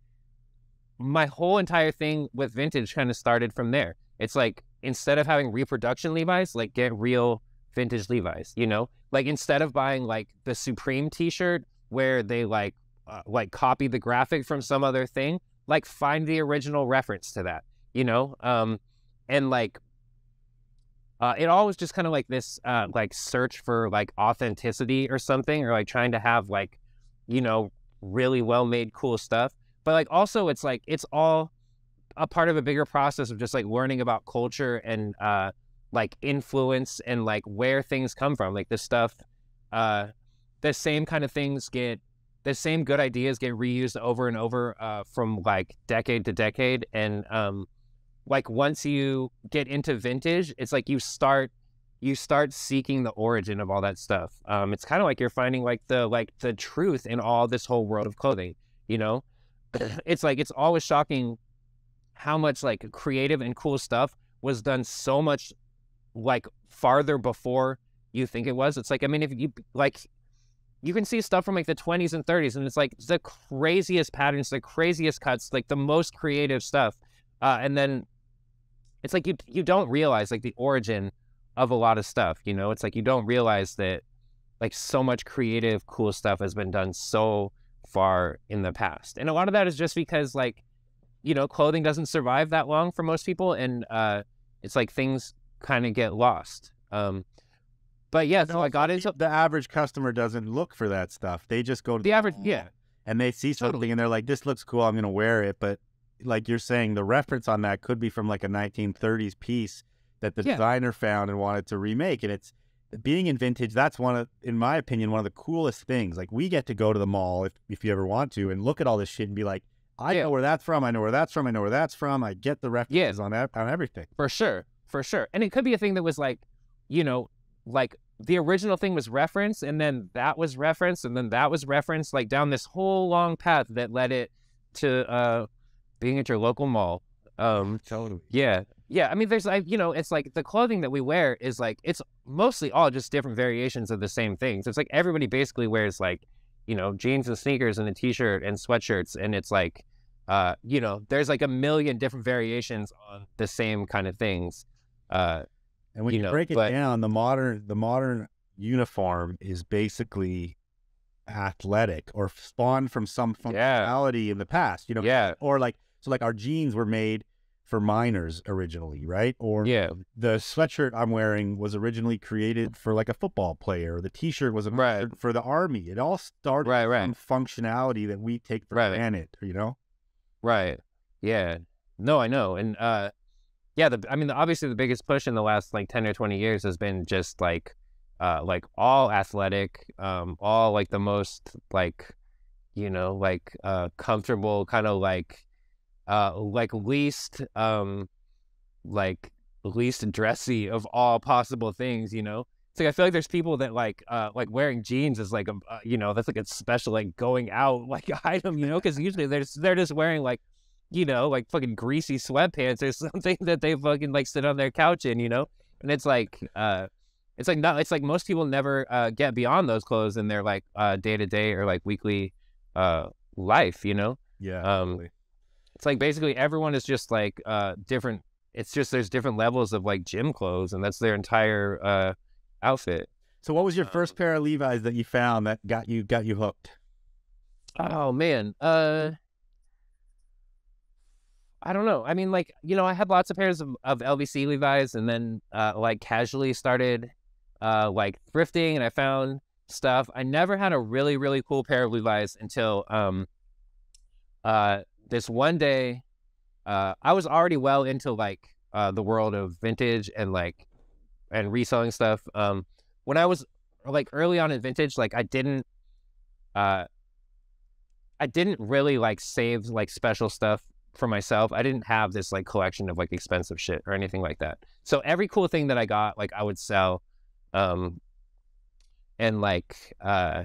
my whole entire thing with vintage kind of started from there. It's like, instead of having reproduction Levi's, like get real vintage Levi's, you know, like instead of buying like the Supreme t-shirt where they like uh, like copy the graphic from some other thing, like find the original reference to that, you know. Um and like uh it all was just kind of like this uh like search for like authenticity or something, or like trying to have like, you know, really well-made cool stuff. But like also it's like it's all a part of a bigger process of just like learning about culture and uh like influence and like where things come from, like this stuff, uh, the same kind of things get, the same good ideas get reused over and over uh, from like decade to decade. And um, like once you get into vintage, it's like you start, you start seeking the origin of all that stuff. Um, it's kind of like you're finding like the, like the truth in all this whole world of clothing, you know. It's like, it's always shocking how much like creative and cool stuff was done so much like farther before you think it was. It's like, I mean, if you like, you can see stuff from like the twenties and thirties, and it's like the craziest patterns, the craziest cuts, like the most creative stuff. Uh, and then it's like, you, you don't realize like the origin of a lot of stuff, you know. It's like, you don't realize that like so much creative, cool stuff has been done so far in the past. And a lot of that is just because like, you know, clothing doesn't survive that long for most people. And, uh, it's like things kind of get lost. Um, but yeah, no, so I got into... The average customer doesn't look for that stuff. They just go to... The, the average, yeah. And they see something totally. And they're like, this looks cool, I'm going to wear it. But like you're saying, the reference on that could be from like a nineteen thirties piece that the yeah. designer found and wanted to remake. And it's... Being in vintage, that's one of, in my opinion, one of the coolest things. Like we get to go to the mall, if, if you ever want to, and look at all this shit and be like, I yeah. know where that's from, I know where that's from, I know where that's from. I get the references yeah. on, on everything. For sure. For sure. And it could be a thing that was like, you know, like the original thing was referenced, and then that was referenced, and then that was referenced, like down this whole long path that led it to uh, being at your local mall. Um, totally. Yeah. Yeah. I mean, there's like, you know, it's like the clothing that we wear is like, it's mostly all just different variations of the same things. So it's like everybody basically wears like, you know, jeans and sneakers and a t-shirt and sweatshirts. And it's like, uh, you know, there's like a million different variations on the same kind of things. Uh, and when you, you know, break it but, down, the modern the modern uniform is basically athletic or spawned from some functionality yeah. in the past, you know, yeah. or like, so like our jeans were made for miners originally, right? Or yeah. the sweatshirt I'm wearing was originally created for like a football player. The t-shirt was right. for the army. It all started right, right. from functionality that we take for right. granted, you know? Right. Yeah. No, I know. And, uh, yeah, the, I mean, the, obviously the biggest push in the last like ten or twenty years has been just like, uh, like all athletic, um, all like the most like, you know, like uh, comfortable kind of like, uh, like least, um, like least dressy of all possible things, you know. It's like I feel like there's people that like, uh, like wearing jeans is like a, uh, you know, that's like a special like going out like item, you know, because usually they're just, they're just wearing like, you know, like fucking greasy sweatpants or something that they fucking like sit on their couch in, you know? And it's like, uh, it's like not, it's like most people never, uh, get beyond those clothes in their like, uh, day to day or like weekly, uh, life, you know? Yeah. Um, totally. It's like basically everyone is just like, uh, different. It's just, there's different levels of like gym clothes, and that's their entire, uh, outfit. So what was your um, first pair of Levi's that you found that got you, got you hooked? Oh man. Uh, I don't know. I mean, like, you know, I had lots of pairs of, of L V C Levi's, and then uh, like casually started uh, like thrifting, and I found stuff. I never had a really, really cool pair of Levi's until um, uh, this one day. Uh, I was already well into like uh, the world of vintage and like and reselling stuff. Um, when I was like early on in vintage, like I didn't, uh, I didn't really like save like special stuff for myself. I didn't have this like collection of like expensive shit or anything like that. So every cool thing that I got, like I would sell, um, and like uh,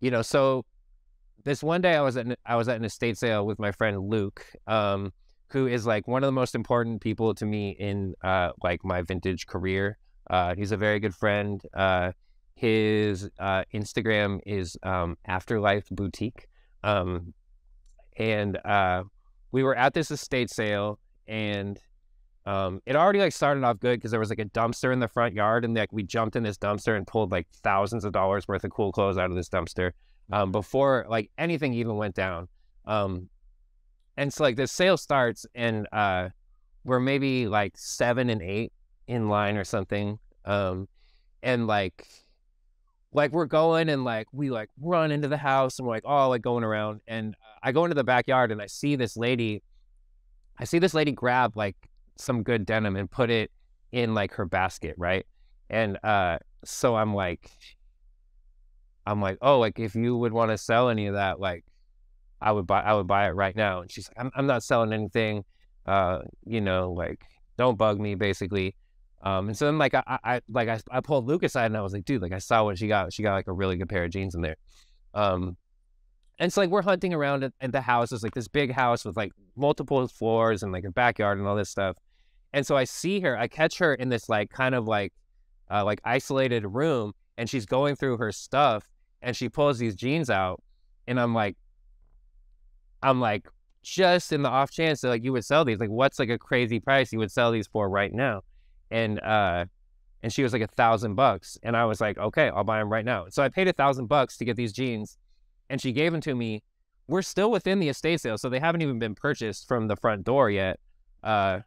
you know. So this one day I was at an, I was at an estate sale with my friend Luke, um, who is like one of the most important people to me in uh, like my vintage career. Uh, he's a very good friend. Uh, his uh, Instagram is um, Afterlife Boutique, um, and uh, we were at this estate sale, and um, it already like started off good because there was like a dumpster in the front yard, and like we jumped in this dumpster and pulled like thousands of dollars worth of cool clothes out of this dumpster um, before like anything even went down. Um, and so like the sale starts, and uh, we're maybe like seven and eight in line or something, um, and like like we're going, and like we like run into the house, and we're like all like going around, and I go into the backyard, and I see this lady, I see this lady grab like some good denim and put it in like her basket, right? And uh, so I'm like, I'm like, oh, like if you would want to sell any of that, like I would buy, I would buy it right now. And she's like, I'm, I'm not selling anything, uh, you know, like don't bug me, basically. Um, and so then, like, I, I like I, I pulled Luke aside, and I was like, dude, like, I saw what she got. She got, like, a really good pair of jeans in there. Um, and so, like, we're hunting around at, at the house. It's, like, this big house with, like, multiple floors and, like, a backyard and all this stuff. And so I see her. I catch her in this, like, kind of, like, uh, like isolated room, and she's going through her stuff, and she pulls these jeans out, and I'm like, I'm like, just in the off chance that, like, you would sell these. Like, what's, like, a crazy price you would sell these for right now? And uh, and she was like a thousand bucks, and I was like, okay, I'll buy them right now. So I paid a thousand bucks to get these jeans, and she gave them to me. We're still within the estate sale, so they haven't even been purchased from the front door yet. Uh,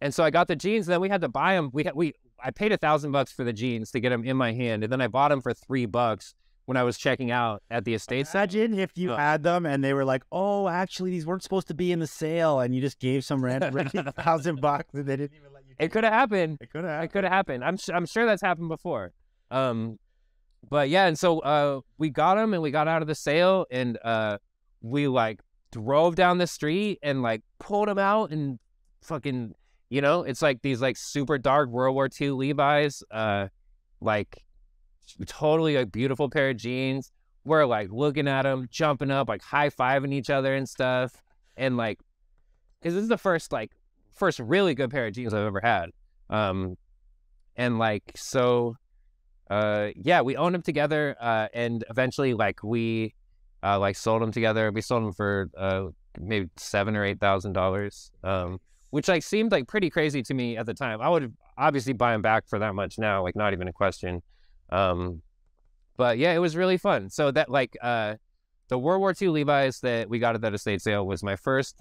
and so I got the jeans, and then we had to buy them. We we I paid a thousand bucks for the jeans to get them in my hand, and then I bought them for three bucks when I was checking out at the estate sale. Imagine if you uh, had them and they were like, oh, actually, these weren't supposed to be in the sale, and you just gave some random thousand bucks, and they didn't even. It could have happened. It could have. It could have happened. I'm I'm sure that's happened before. Um, but yeah, and so uh, we got them, and we got out of the sale, and uh, we like drove down the street and like pulled them out, and fucking, you know, it's like these like super dark World War Two Levi's, uh, like totally like beautiful pair of jeans. We're like looking at them, jumping up, like high fiving each other and stuff, and like, cause this is the first like. first really good pair of jeans I've ever had, um and like so uh yeah, we owned them together, uh and eventually like we uh like sold them together. We sold them for uh maybe seven or eight thousand dollars, um which like seemed like pretty crazy to me at the time. I would obviously buy them back for that much now, like not even a question. Um but yeah, it was really fun. So that like uh the World War Two Levi's that we got at that estate sale was my first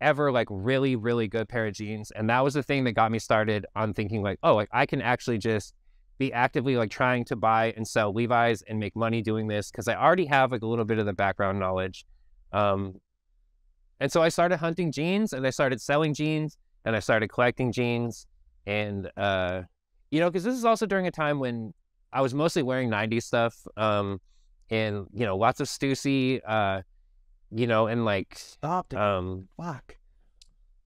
ever like really really good pair of jeans, and that was the thing that got me started on thinking like, oh, like I can actually just be actively like trying to buy and sell Levi's and make money doing this, because I already have like a little bit of the background knowledge. Um and so I started hunting jeans, and I started selling jeans, and I started collecting jeans, and uh you know, because this is also during a time when I was mostly wearing nineties stuff, um and you know, lots of Stussy, uh you know, and like stop um fuck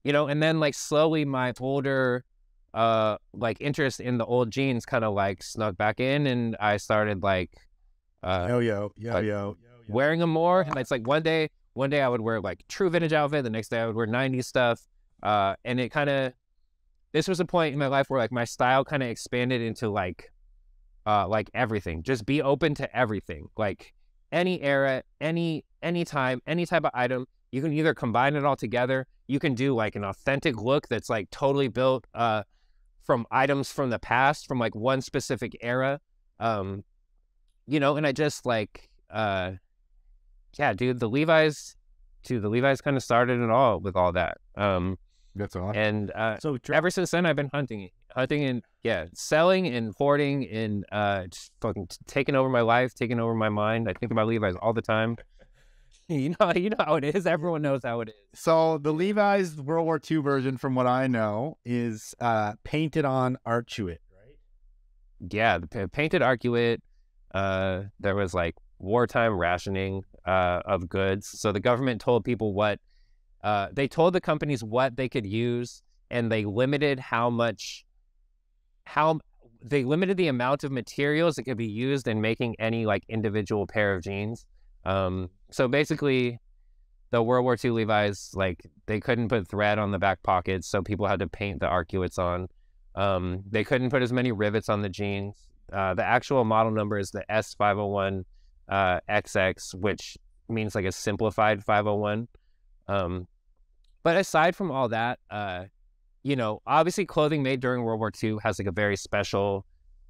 you know, and then like slowly my older uh like interest in the old jeans kind of like snuck back in, and I started like uh yo yo yo like, yo, yo yo wearing them more. And it's like one day one day I would wear like true vintage outfit, the next day I would wear nineties stuff, uh and it kind of, this was a point in my life where like my style kind of expanded into like uh like everything. Just be open to everything, like any era, any any time, any type of item. You can either combine it all together, you can do like an authentic look that's like totally built uh from items from the past, from like one specific era, um you know. And I just like uh yeah, dude, the Levi's too. The Levi's kind of started it all with all that. Um, That's awesome. And uh, so ever since then, I've been hunting, hunting, and yeah, selling and hoarding and uh, just fucking taking over my life, taking over my mind. I think about Levi's all the time. You know, you know how it is. Everyone knows how it is. So the Levi's World War Two version, from what I know, is uh, painted on Arcuate, right? Yeah, the painted Arcuate. Uh, there was like wartime rationing uh, of goods, so the government told people what uh, they told the companies what they could use, and they limited how much, how they limited the amount of materials that could be used in making any like individual pair of jeans. Um, so basically the World War Two Levi's, like they couldn't put thread on the back pockets. So people had to paint the arcuates on. Um, they couldn't put as many rivets on the jeans. Uh, the actual model number is the S five oh one, uh, X X, which means like a simplified five oh one. Um, but aside from all that, uh, you know, obviously clothing made during World War Two has like a very special,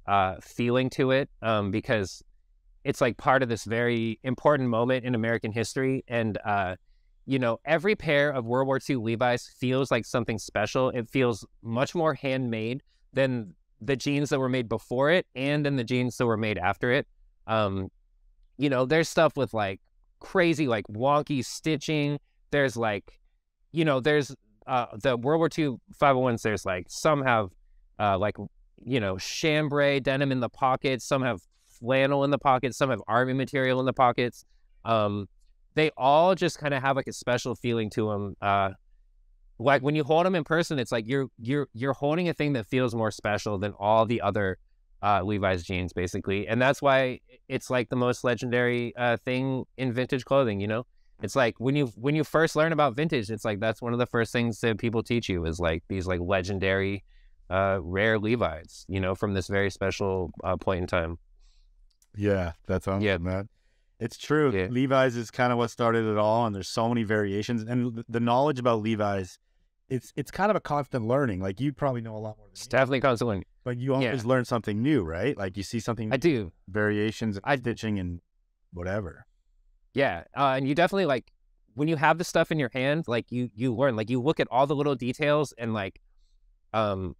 uh, feeling to it. Um, because it's like part of this very important moment in American history. And, uh, you know, every pair of World War Two Levi's feels like something special. It feels much more handmade than the jeans that were made before it and then the jeans that were made after it. Um, you know, there's stuff with like crazy, like wonky stitching. There's like, you know, there's uh, the World War Two five oh ones, there's like some have uh, like, you know, chambray denim in the pockets. Some have flannel in the pockets, some have army material in the pockets. Um, they all just kind of have like a special feeling to them. Uh, like when you hold them in person, it's like you're you're you're holding a thing that feels more special than all the other uh, Levi's jeans, basically. And that's why it's like the most legendary uh, thing in vintage clothing. You know, it's like when you when you first learn about vintage, it's like that's one of the first things that people teach you is like these like legendary, uh, rare Levi's. You know, from this very special uh, point in time. Yeah, that's awesome, yeah. man. It's true. Yeah. Levi's is kind of what started it all, and there's so many variations. And the knowledge about Levi's, it's it's kind of a constant learning. Like, you probably know a lot more than me. It's definitely constant learning. But you always yeah. learn something new, right? Like, you see something new. I do. Variations, I, stitching, and whatever. Yeah, uh, and you definitely, like, when you have the stuff in your hand, like, you, you learn. Like, you look at all the little details, and, like, um...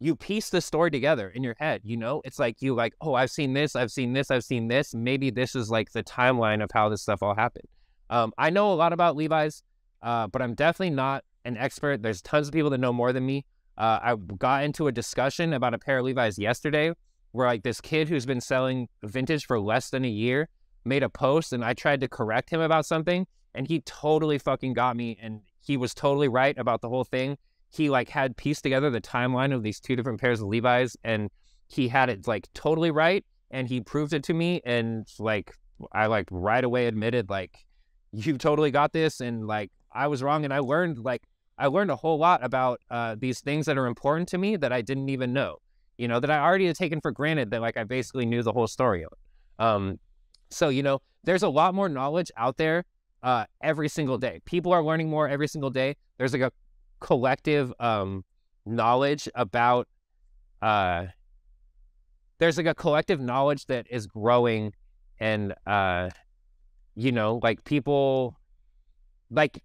you piece the story together in your head, you know? It's like you like, oh, I've seen this, I've seen this, I've seen this. Maybe this is like the timeline of how this stuff all happened. Um, I know a lot about Levi's, uh, but I'm definitely not an expert. There's tons of people that know more than me. Uh, I got into a discussion about a pair of Levi's yesterday where like this kid who's been selling vintage for less than a year made a post and I tried to correct him about something and he totally fucking got me and he was totally right about the whole thing. He like had pieced together the timeline of these two different pairs of Levi's and he had it like totally right. And he proved it to me. And like, I like right away admitted, like, you totally got this. And like, I was wrong. And I learned, like, I learned a whole lot about uh, these things that are important to me that I didn't even know, you know, that I already had taken for granted that like, I basically knew the whole story of it. Um, so, you know, there's a lot more knowledge out there uh, every single day. People are learning more every single day. There's like a collective um knowledge about uh there's like a collective knowledge that is growing and uh you know like people like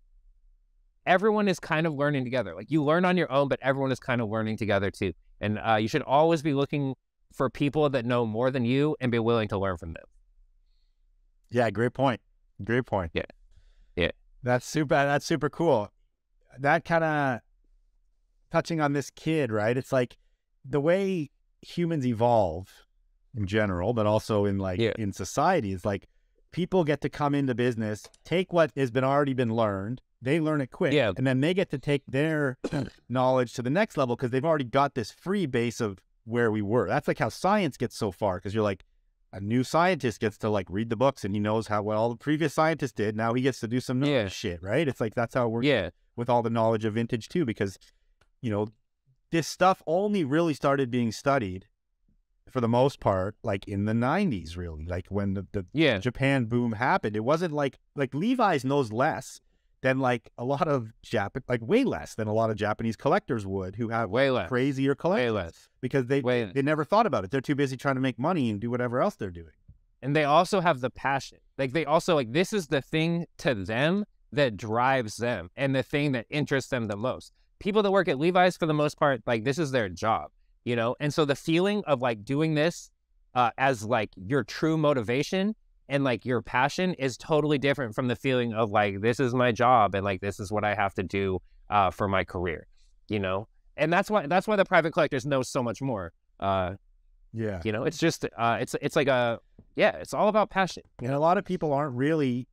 everyone is kind of learning together. Like you learn on your own, but everyone is kind of learning together too. And uh you should always be looking for people that know more than you and be willing to learn from them. Yeah, great point. Great point. Yeah. Yeah. That's super that's super cool. That kind of touching on this kid, right? It's like the way humans evolve in general, but also in like yeah. in society is like people get to come into business, take what has been already been learned. They learn it quick. Yeah. And then they get to take their knowledge to the next level because they've already got this free base of where we were. That's like how science gets so far because you're like a new scientist gets to like read the books and he knows how well all the previous scientists did. Now he gets to do some new yeah. shit, right? It's like that's how it works. Yeah. With all the knowledge of vintage too, because, you know, this stuff only really started being studied for the most part, like in the nineties, really, like when the, the yeah. Japan boom happened. It wasn't like, like Levi's knows less than like a lot of Japan, like way less than a lot of Japanese collectors would who have way less. crazier collections way less. because they, way they never thought about it. They're too busy trying to make money and do whatever else they're doing. And they also have the passion. Like they also like, this is the thing to them that drives them and the thing that interests them the most. People that work at Levi's, for the most part, like, this is their job, you know? And so the feeling of like doing this uh, as like your true motivation and like your passion is totally different from the feeling of like, this is my job and like, this is what I have to do uh, for my career, you know? And that's why, that's why the private collectors know so much more. Uh, yeah. You know, it's just, uh, it's, it's like a, yeah, it's all about passion. And a lot of people aren't really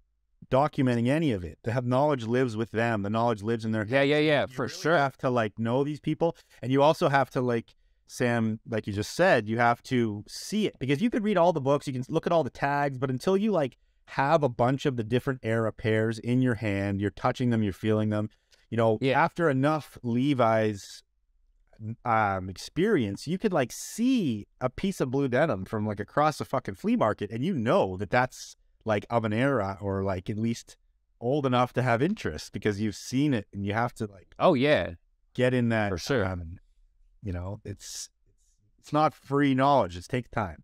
documenting any of it. To have knowledge lives with them. The knowledge lives in their heads. Yeah, yeah, yeah, for sure. You have to like know these people. And you also have to, like, Sam, like you just said, you have to see it, because you could read all the books, you can look at all the tags, but until you like have a bunch of the different era pairs in your hand, you're touching them, you're feeling them, you know, yeah. After enough Levi's um, experience, you could like see a piece of blue denim from like across a fucking flea market, and you know that that's like of an era, or like at least old enough to have interest, because you've seen it, and you have to like, oh yeah, get in that for sure. Um, you know, it's it's not free knowledge. It takes time.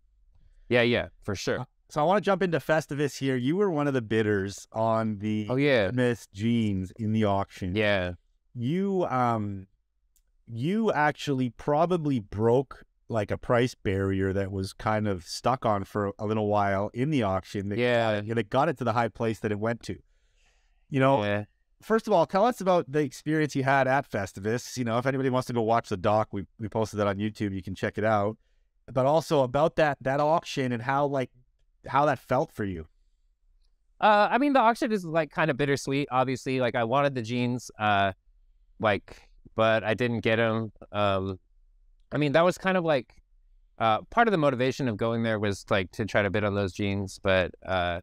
Yeah, yeah, for sure. Uh, so I want to jump into Festivus here. You were one of the bidders on the oh yeah Miss jeans in the auction. Yeah, you um, you actually probably broke like a price barrier that was kind of stuck on for a little while in the auction. That yeah. Got it, it got it to the high place that it went to. You know, yeah. First of all, tell us about the experience you had at Festivus. You know, if anybody wants to go watch the doc, we, we posted that on YouTube. You can check it out. But also about that, that auction and how, like, how that felt for you. Uh, I mean, the auction is like kind of bittersweet, obviously. Like, I wanted the jeans, uh, like, but I didn't get them. Um, I mean, that was kind of like, uh, part of the motivation of going there was like to try to bid on those jeans. But, uh,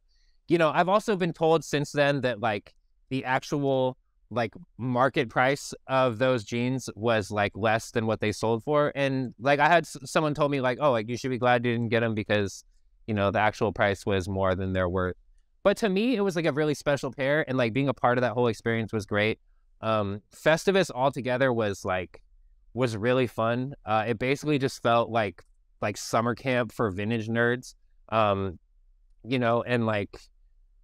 you know, I've also been told since then that like the actual like market price of those jeans was like less than what they sold for. And like, I had s someone told me like, oh, like you should be glad you didn't get them because, you know, the actual price was more than they're worth. But to me, it was like a really special pair. And like being a part of that whole experience was great. Um, Festivus altogether was like, was really fun. Uh, it basically just felt like like summer camp for vintage nerds, um, you know, and like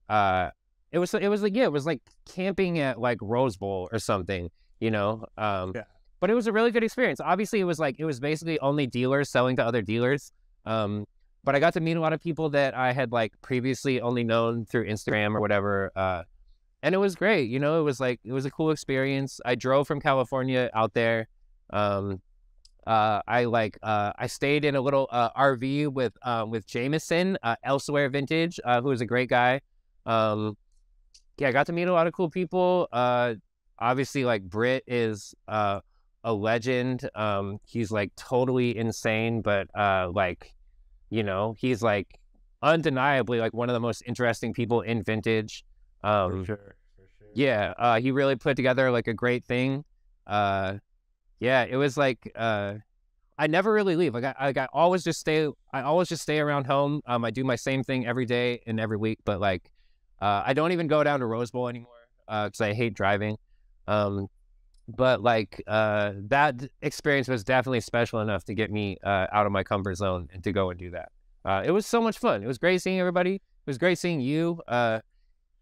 uh, it was it was like yeah, it was like camping at like Rose Bowl or something, you know. Um, yeah. But it was a really good experience. Obviously, it was like it was basically only dealers selling to other dealers. Um, but I got to meet a lot of people that I had like previously only known through Instagram or whatever. Uh, and it was great, you know. It was like it was a cool experience. I drove from California out there. Um, uh, I like, uh, I stayed in a little, uh, R V with, uh, with Jameson, uh, Elsewhere Vintage, uh, who is a great guy. Um, yeah, I got to meet a lot of cool people. Uh, obviously like Britt is, uh, a legend. Um, he's like totally insane, but, uh, like, you know, he's like undeniably like one of the most interesting people in vintage. Um, for sure, for sure. Yeah, uh, he really put together like a great thing. Uh, Yeah, it was like, uh, I never really leave. Like I, I, I always just stay, I always just stay around home. Um, I do my same thing every day and every week, but like, uh, I don't even go down to Rose Bowl anymore, uh, cause I hate driving. Um, but like, uh, that experience was definitely special enough to get me, uh, out of my comfort zone and to go and do that. Uh, it was so much fun. It was great seeing everybody. It was great seeing you, uh,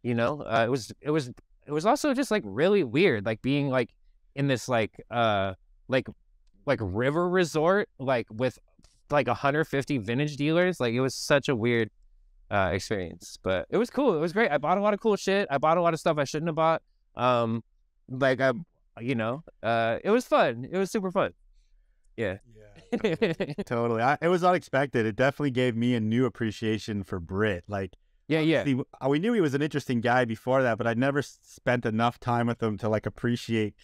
you know, uh, it was, it was, it was also just like really weird, like being like in this, like, uh, like like river resort like with like a hundred fifty vintage dealers. Like it was such a weird uh experience, but it was cool. It was great. I bought a lot of cool shit. I bought a lot of stuff I shouldn't have bought. Um like I you know uh it was fun. It was super fun. Yeah, yeah, totally. Totally. I, it was unexpected. It definitely gave me a new appreciation for Brit. Like yeah, yeah, we knew he was an interesting guy before that, but I'd never spent enough time with him to like appreciate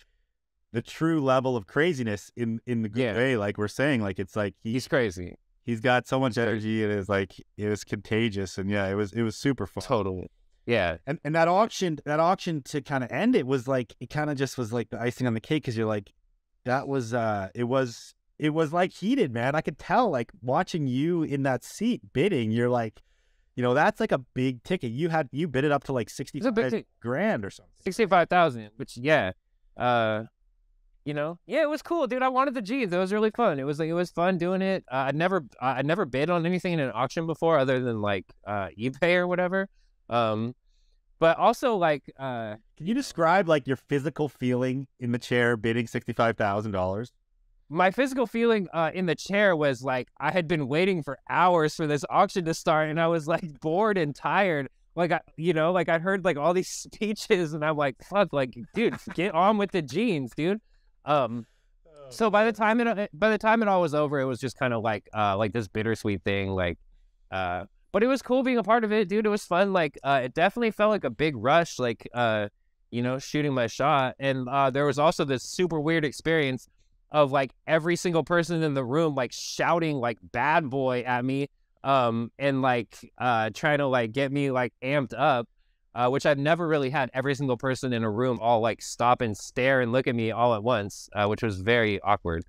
the true level of craziness in, in the good yeah. way, like we're saying. Like it's like he, he's crazy. He's got so much energy, and it's like it was contagious. And yeah, it was it was super fun. Totally. Yeah. And and that auction that auction to kind of end it was like it kind of just was like the icing on the cake, because you're like that was uh it was it was like heated, man. I could tell like watching you in that seat bidding. You're like, you know, that's like a big ticket. You had you bid it up to like sixty five grand or something. Sixty five thousand. Which yeah. Uh. You know, yeah, it was cool, dude. I wanted the jeans. It was really fun. It was like it was fun doing it. Uh, I never, I never bid on anything in an auction before, other than like uh, eBay or whatever. Um, But also, like, uh, can you describe like your physical feeling in the chair bidding sixty-five thousand dollars? My physical feeling uh, in the chair was like I had been waiting for hours for this auction to start, and I was like bored and tired. Like, I, you know, like I heard like all these speeches, and I'm like, fuck, like, dude, get on with the jeans, dude. Um, so by the time it by the time it all was over, it was just kind of like uh, like this bittersweet thing, like. Uh, But it was cool being a part of it, dude. It was fun. Like, uh, it definitely felt like a big rush, like, uh, you know, shooting my shot. And uh, there was also this super weird experience of, like, every single person in the room, like, shouting, like, bad boy at me um, and, like, uh, trying to, like, get me, like, amped up, uh, which I've never really had every single person in a room all, like, stop and stare and look at me all at once, uh, which was very awkward.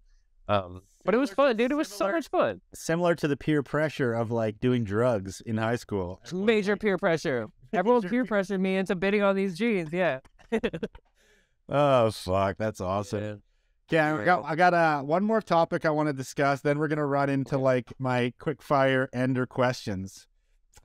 Um But it was fun, dude. It was similar, so much fun. Similar to the peer pressure of, like, doing drugs in high school. Major peer pressure. Everyone peer pressured me into bidding on these jeans, yeah. Oh, fuck. That's awesome. Yeah, okay, I got, I got uh, one more topic I want to discuss. Then we're going to run into, like, my quick-fire ender questions.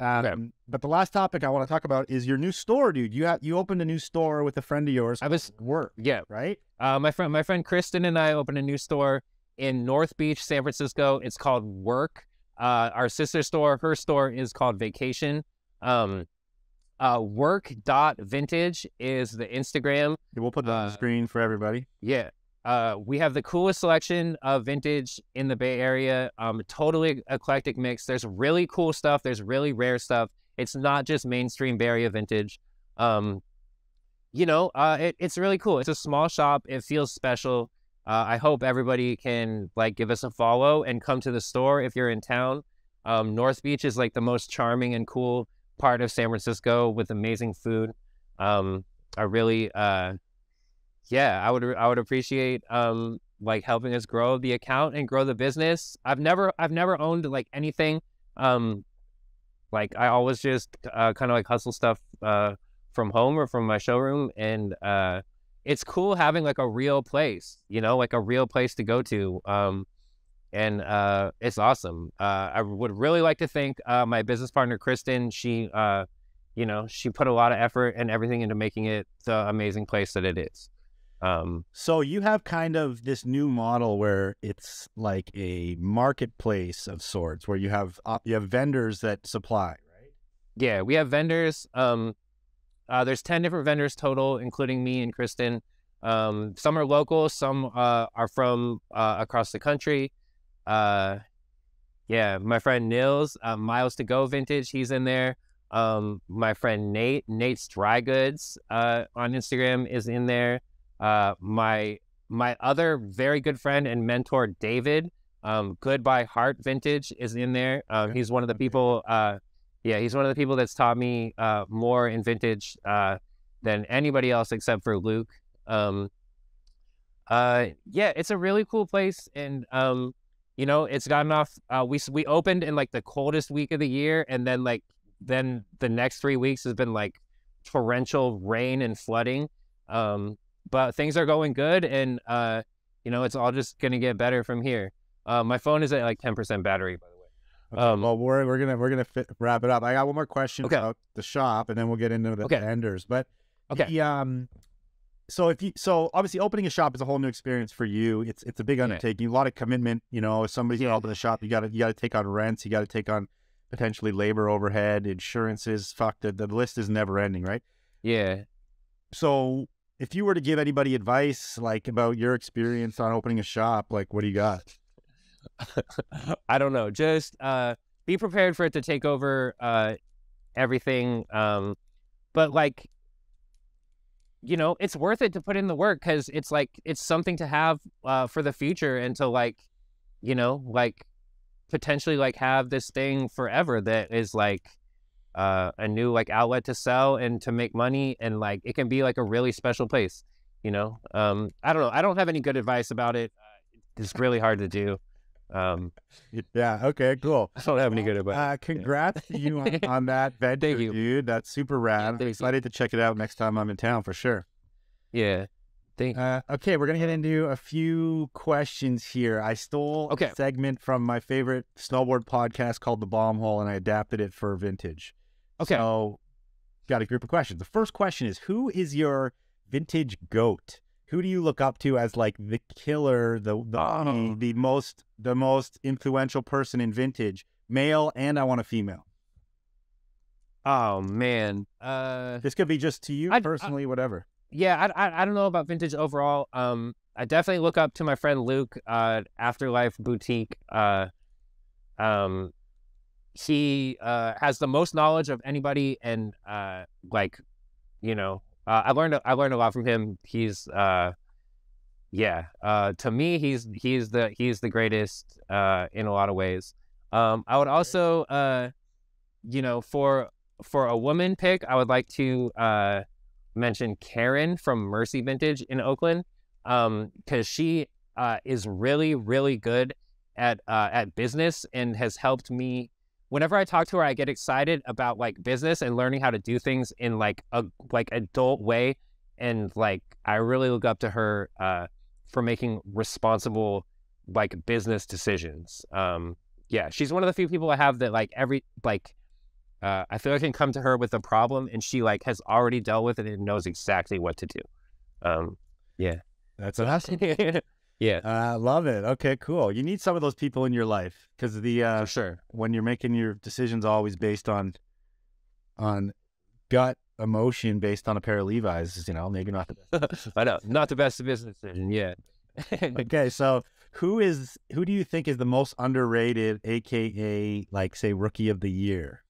Um, okay. But the last topic I want to talk about is your new store, dude. You have, you opened a new store with a friend of yours. I was Work. Yeah. Right? Uh, my friend, my friend Kristen and I opened a new store in North Beach, San Francisco. It's called Work. Uh, our sister store, her store, is called Vacation. Um, uh, work dot vintage is the Instagram. We'll put that uh, on the screen for everybody. Yeah. Uh, we have the coolest selection of vintage in the Bay Area. Um, totally eclectic mix. There's really cool stuff. There's really rare stuff. It's not just mainstream Bay Area vintage. Um, you know, uh, it, it's really cool. It's a small shop. It feels special. Uh, I hope everybody can, like, give us a follow and come to the store if you're in town. Um, North Beach is, like, the most charming and cool part of San Francisco with amazing food. Um, I really, uh, yeah, I would I would appreciate, um, like, helping us grow the account and grow the business. I've never I've never owned, like, anything. Um, like, I always just uh, kind of, like, hustle stuff uh, from home or from my showroom, and uh it's cool having, like, a real place, you know, like a real place to go to. Um, and uh, it's awesome. Uh, I would really like to thank uh, my business partner, Kristen. She, uh, you know, she put a lot of effort and everything into making it the amazing place that it is. Um, so you have kind of this new model where it's like a marketplace of sorts, where you have, uh, you have vendors that supply, right? Yeah, we have vendors. Um, Uh, there's ten different vendors total, including me and Kristen. Um, some are local, some uh, are from uh, across the country. Uh, yeah, my friend Nils, uh, Miles to Go Vintage, he's in there. Um, my friend Nate, Nate's Dry Goods uh, on Instagram is in there. Uh, my my other very good friend and mentor, David, um, Good by Heart Vintage, is in there. Um, he's one of the people... Uh, Yeah, he's one of the people that's taught me uh, more in vintage uh, than anybody else except for Luke. Um, uh, yeah, it's a really cool place, and um, you know, it's gotten off. Uh, we we opened in, like, the coldest week of the year, and then like then the next three weeks has been, like, torrential rain and flooding. Um, but things are going good, and uh, you know, it's all just gonna get better from here. Uh, my phone is at, like, ten percent battery, by the way. Okay, um, well, we're we're gonna we're gonna fit, wrap it up. I got one more question okay. about the shop, and then we'll get into the okay. enders. But okay, the, um, so if you so obviously opening a shop is a whole new experience for you. It's it's a big undertaking, yeah. a lot of commitment. You know, if somebody's yeah. gonna open a shop, you gotta you gotta take on rents, you gotta take on potentially labor overhead, insurances. Fuck, the the list is never ending, right? Yeah. So if you were to give anybody advice, like, about your experience on opening a shop, like, what do you got? I don't know. Just uh, be prepared for it to take over uh, everything. Um, but, like, you know, it's worth it to put in the work, because it's, like, it's something to have uh, for the future, and to, like, you know, like, potentially, like, have this thing forever that is, like, uh, a new, like, outlet to sell and to make money. And, like, it can be, like, a really special place, you know. Um, I don't know. I don't have any good advice about it. It's really hard to do. Um. Yeah. Okay. Cool. I don't have any good advice. Uh, congrats yeah. to you on, on that venture, Thank you. dude. That's super rad. I'm excited to check it out next time I'm in town for sure. Yeah. Thank. Uh, okay, we're gonna get into a few questions here. I stole okay. a segment from my favorite snowboard podcast called The Bomb Hole, and I adapted it for vintage. Okay. So got a group of questions. The first question is, who is your vintage goat? Who do you look up to as like the killer, the the, oh. the most the most influential person in vintage, male, and I want a female? Oh man, uh, this could be just to you I'd, personally, I'd, whatever. Yeah, I, I I don't know about vintage overall. Um, I definitely look up to my friend Luke, uh, Afterlife Boutique. Uh, um, he uh has the most knowledge of anybody, and uh, like, you know. Uh, I learned I learned a lot from him. He's uh, yeah. Uh, to me, he's he's the he's the greatest uh, in a lot of ways. Um, I would also, uh, you know, for for a woman pick, I would like to uh, mention Karen from Mercy Vintage in Oakland, because um, she uh, is really really good at uh, at business and has helped me. Whenever I talk to her, I get excited about like business and learning how to do things in like a like adult way, and like I really look up to her uh, for making responsible like business decisions. Um, yeah, she's one of the few people I have that like every like uh, I feel like I can come to her with a problem and she like has already dealt with it and knows exactly what to do. Um, yeah, that's awesome. Yeah, I uh, love it. Okay, cool. You need some of those people in your life, because the uh, For sure, when you're making your decisions, always based on on gut emotion, based on a pair of Levi's. You know, maybe not the best. I know, not the best business decision yet. Okay, so who is who do you think is the most underrated, aka like say rookie of the year?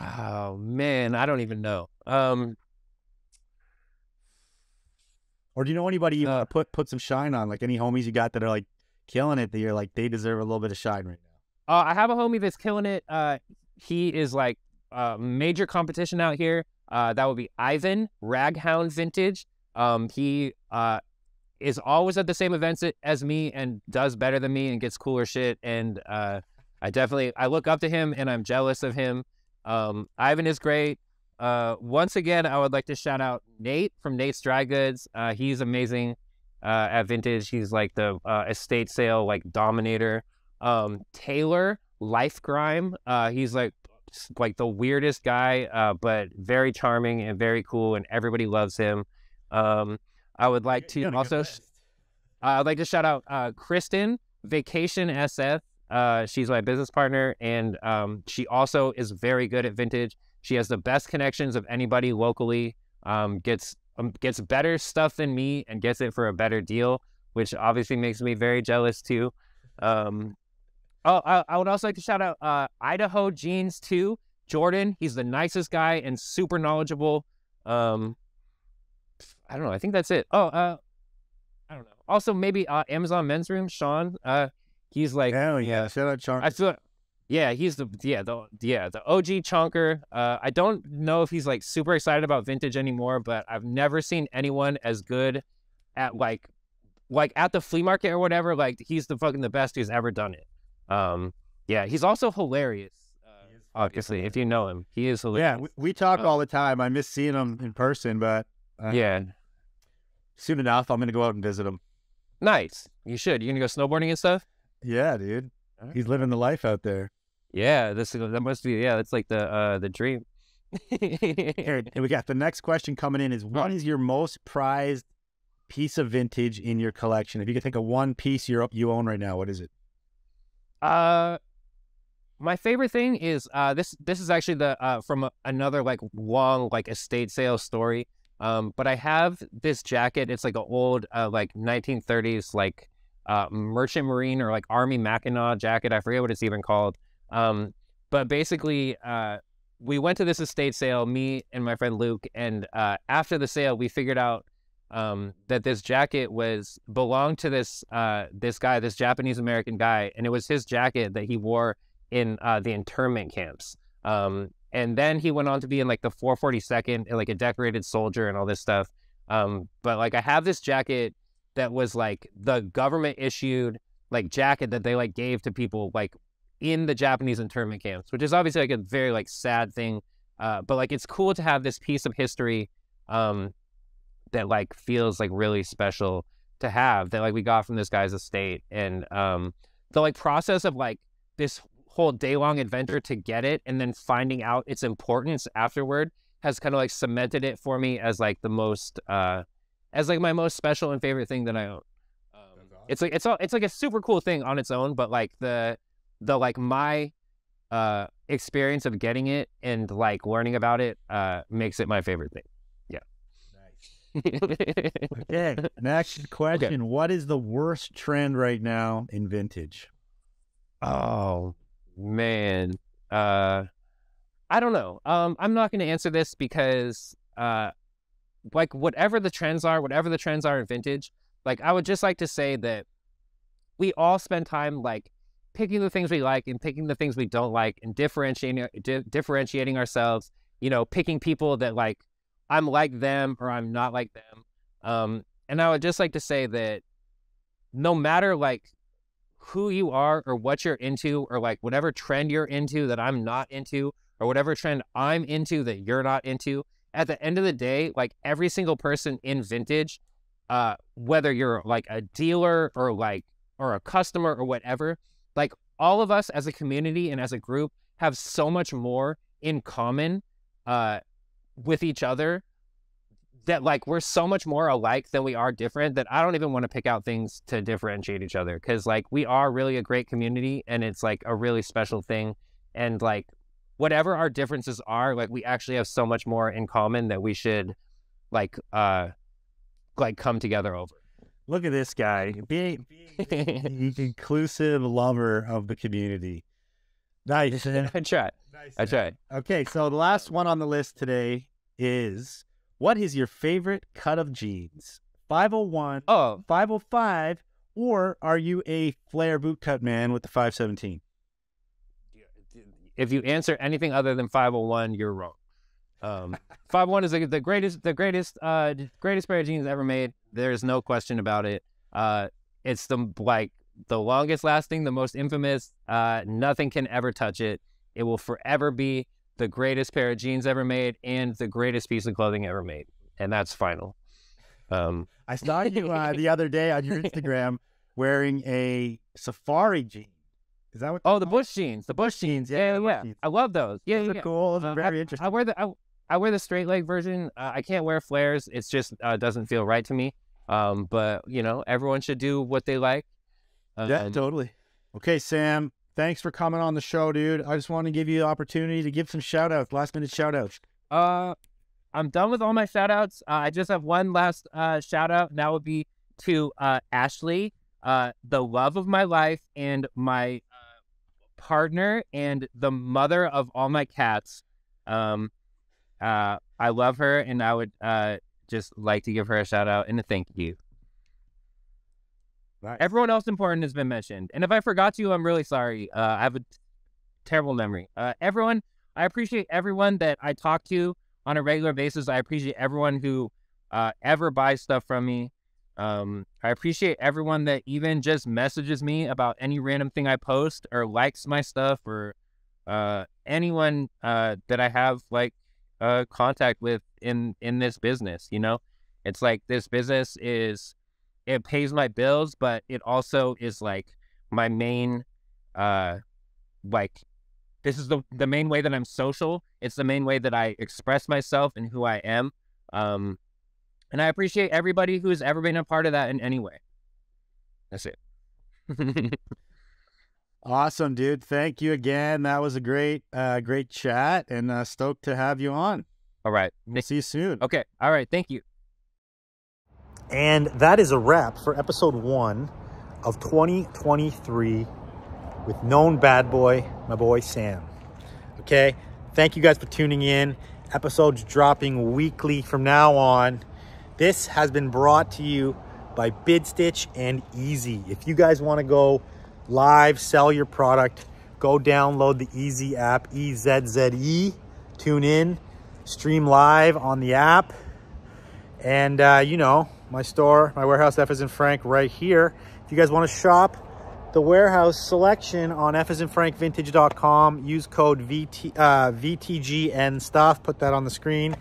Oh man, I don't even know. Um. Or do you know anybody you uh, put put some shine on? Like any homies you got that are like killing it that you're like they deserve a little bit of shine right now? Uh, I have a homie that's killing it. Uh, he is like uh, major competition out here. Uh, that would be Ivan, Raghound Vintage. Um, he uh, is always at the same events as me and does better than me and gets cooler shit. And uh, I definitely I look up to him and I'm jealous of him. Um, Ivan is great. Uh, once again, I would like to shout out Nate from Nate's Dry Goods. Uh, he's amazing uh, at vintage. He's like the uh, estate sale like dominator. Um, Taylor Life Grime. Uh, he's like like the weirdest guy, uh, but very charming and very cool, and everybody loves him. Um, I would like to also. Sh uh, I'd like to shout out uh, Kristen Vacation S F. Uh, she's my business partner, and um, she also is very good at vintage. She has the best connections of anybody locally, um, gets um, gets better stuff than me and gets it for a better deal, which obviously makes me very jealous too. Um, oh, I, I would also like to shout out uh, Idaho Jeans too, Jordan. He's the nicest guy and super knowledgeable. Um, I don't know. I think that's it. Oh, uh, I don't know. Also, maybe uh, Amazon Men's Room, Sean. Uh, he's like, oh yeah, shout out Sean. I feel. Yeah, he's the yeah the yeah the O G chonker. Uh, I don't know if he's like super excited about vintage anymore, but I've never seen anyone as good at like like at the flea market or whatever. Like he's the fucking the best who's ever done it. Um, yeah, he's also hilarious. Uh, obviously, if you know him, he is hilarious. Yeah, we, we talk uh, all the time. I miss seeing him in person, but uh, yeah, soon enough I'm gonna go out and visit him. Nice, you should. You gonna go snowboarding and stuff? Yeah, dude, right. He's living the life out there. Yeah, this that must be yeah. That's like the uh, the dream. And we got the next question coming in is, what is your most prized piece of vintage in your collection? If you could think of one piece you you own right now, what is it? Uh, my favorite thing is uh this this is actually the uh from a, another like long like estate sale story. Um, but I have this jacket. It's like an old uh like nineteen thirties like uh merchant marine or like army Mackinac jacket. I forget what it's even called. Um, but basically, uh, we went to this estate sale, me and my friend Luke, and uh, after the sale, we figured out um, that this jacket was belonged to this uh, this guy, this Japanese American guy, and it was his jacket that he wore in uh, the internment camps. Um, and then he went on to be in like the four forty-second, like a decorated soldier and all this stuff. Um, but like, I have this jacket that was like the government issued like jacket that they like gave to people like in the Japanese internment camps, which is obviously like a very like sad thing, uh, but like it's cool to have this piece of history um, that like feels like really special to have, that like we got from this guy's estate, and um, the like process of like this whole day long adventure to get it and then finding out its importance afterward has kind of like cemented it for me as like the most, uh, as like my most special and favorite thing that I own. Um, That's awesome. It's like, it's all, it's like a super cool thing on its own, but like the, the, like my, uh, experience of getting it and like learning about it, uh, makes it my favorite thing. Yeah. Nice. Okay. Next question. Okay. What is the worst trend right now in vintage? Oh man. Uh, I don't know. Um, I'm not going to answer this because, uh, like whatever the trends are, whatever the trends are in vintage, like I would just like to say that we all spend time like picking the things we like and picking the things we don't like and differentiating, di differentiating ourselves, you know, picking people that like, I'm like them or I'm not like them. Um, and I would just like to say that no matter like who you are or what you're into or like whatever trend you're into that I'm not into, or whatever trend I'm into that you're not into, at the end of the day, like every single person in vintage, uh, whether you're like a dealer or like, or a customer or whatever, like all of us as a community and as a group have so much more in common, uh, with each other that like, we're so much more alike than we are different that I don't even want to pick out things to differentiate each other. 'Cause like we are really a great community and it's like a really special thing. And like, whatever our differences are, like we actually have so much more in common that we should like, uh, like come together over. Look at this guy, being, being the inclusive lover of the community. Nice. I try. Nice. I try. Okay. So the last one on the list today is, what is your favorite cut of jeans? five oh one, oh. five oh five, or are you a flare boot cut man with the five seventeen? If you answer anything other than five oh one, you're wrong. Um, five oh one is the, the greatest, the greatest, uh, greatest pair of jeans ever made. There's no question about it. Uh, it's the, like the longest lasting, the most infamous, uh, nothing can ever touch it. It will forever be the greatest pair of jeans ever made and the greatest piece of clothing ever made. And that's final. Um, I saw you uh, the other day on your Instagram wearing a safari jean. Is that what? Oh, the bush jeans, the bush jeans. Yeah, yeah, yeah. Jeans. I love those. Yeah, those yeah, are yeah. cool. Those are um, very I, interesting. I wear the I, I wear the straight leg version. Uh, I can't wear flares. It's just uh, doesn't feel right to me. Um, but you know, everyone should do what they like. Uh, yeah, and... totally. Okay, Sam. Thanks for coming on the show, dude. I just want to give you the opportunity to give some shout outs, last minute shout outs. Uh, I'm done with all my shout outs. Uh, I just have one last uh, shout out, and that would be to uh, Ashley, uh, the love of my life, and my partner and the mother of all my cats. um uh I love her, and I would uh just like to give her a shout out and a thank you. Nice. Everyone else important has been mentioned, and if I forgot you, I'm really sorry. uh I have a terrible memory. Uh everyone, I appreciate everyone that I talk to on a regular basis. I appreciate everyone who uh ever buys stuff from me. Um, I appreciate everyone that even just messages me about any random thing I post or likes my stuff, or uh, anyone uh, that I have like uh, contact with in, in this business. You know, it's like this business is, it pays my bills, but it also is like my main, uh, like this is the, the main way that I'm social. It's the main way that I express myself and who I am. Um, And I appreciate everybody who's ever been a part of that in any way. That's it. Awesome, dude. Thank you again. That was a great, uh, great chat, and uh, stoked to have you on. All right. We'll see you soon. Okay. All right. Thank you. And that is a wrap for episode one of twenty twenty-three with Known Bad Boy, my boy Sam. Okay. Thank you guys for tuning in. Episodes dropping weekly from now on. This has been brought to you by BidStitch and Easy. If you guys want to go live, sell your product, go download the Easy app, E Z Z E, tune in, stream live on the app. And, uh, you know, my store, my warehouse, F as in Frank, right here. If you guys want to shop the warehouse selection on F as in Frank vintage dot com, use code V T, uh, V T G and stuff. Put that on the screen.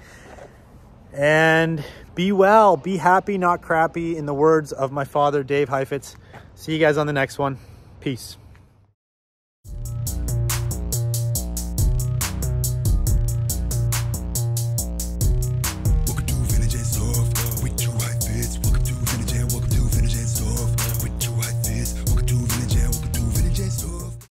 And be well, be happy, not crappy, in the words of my father, Dave Heifetz. See you guys on the next one. Peace.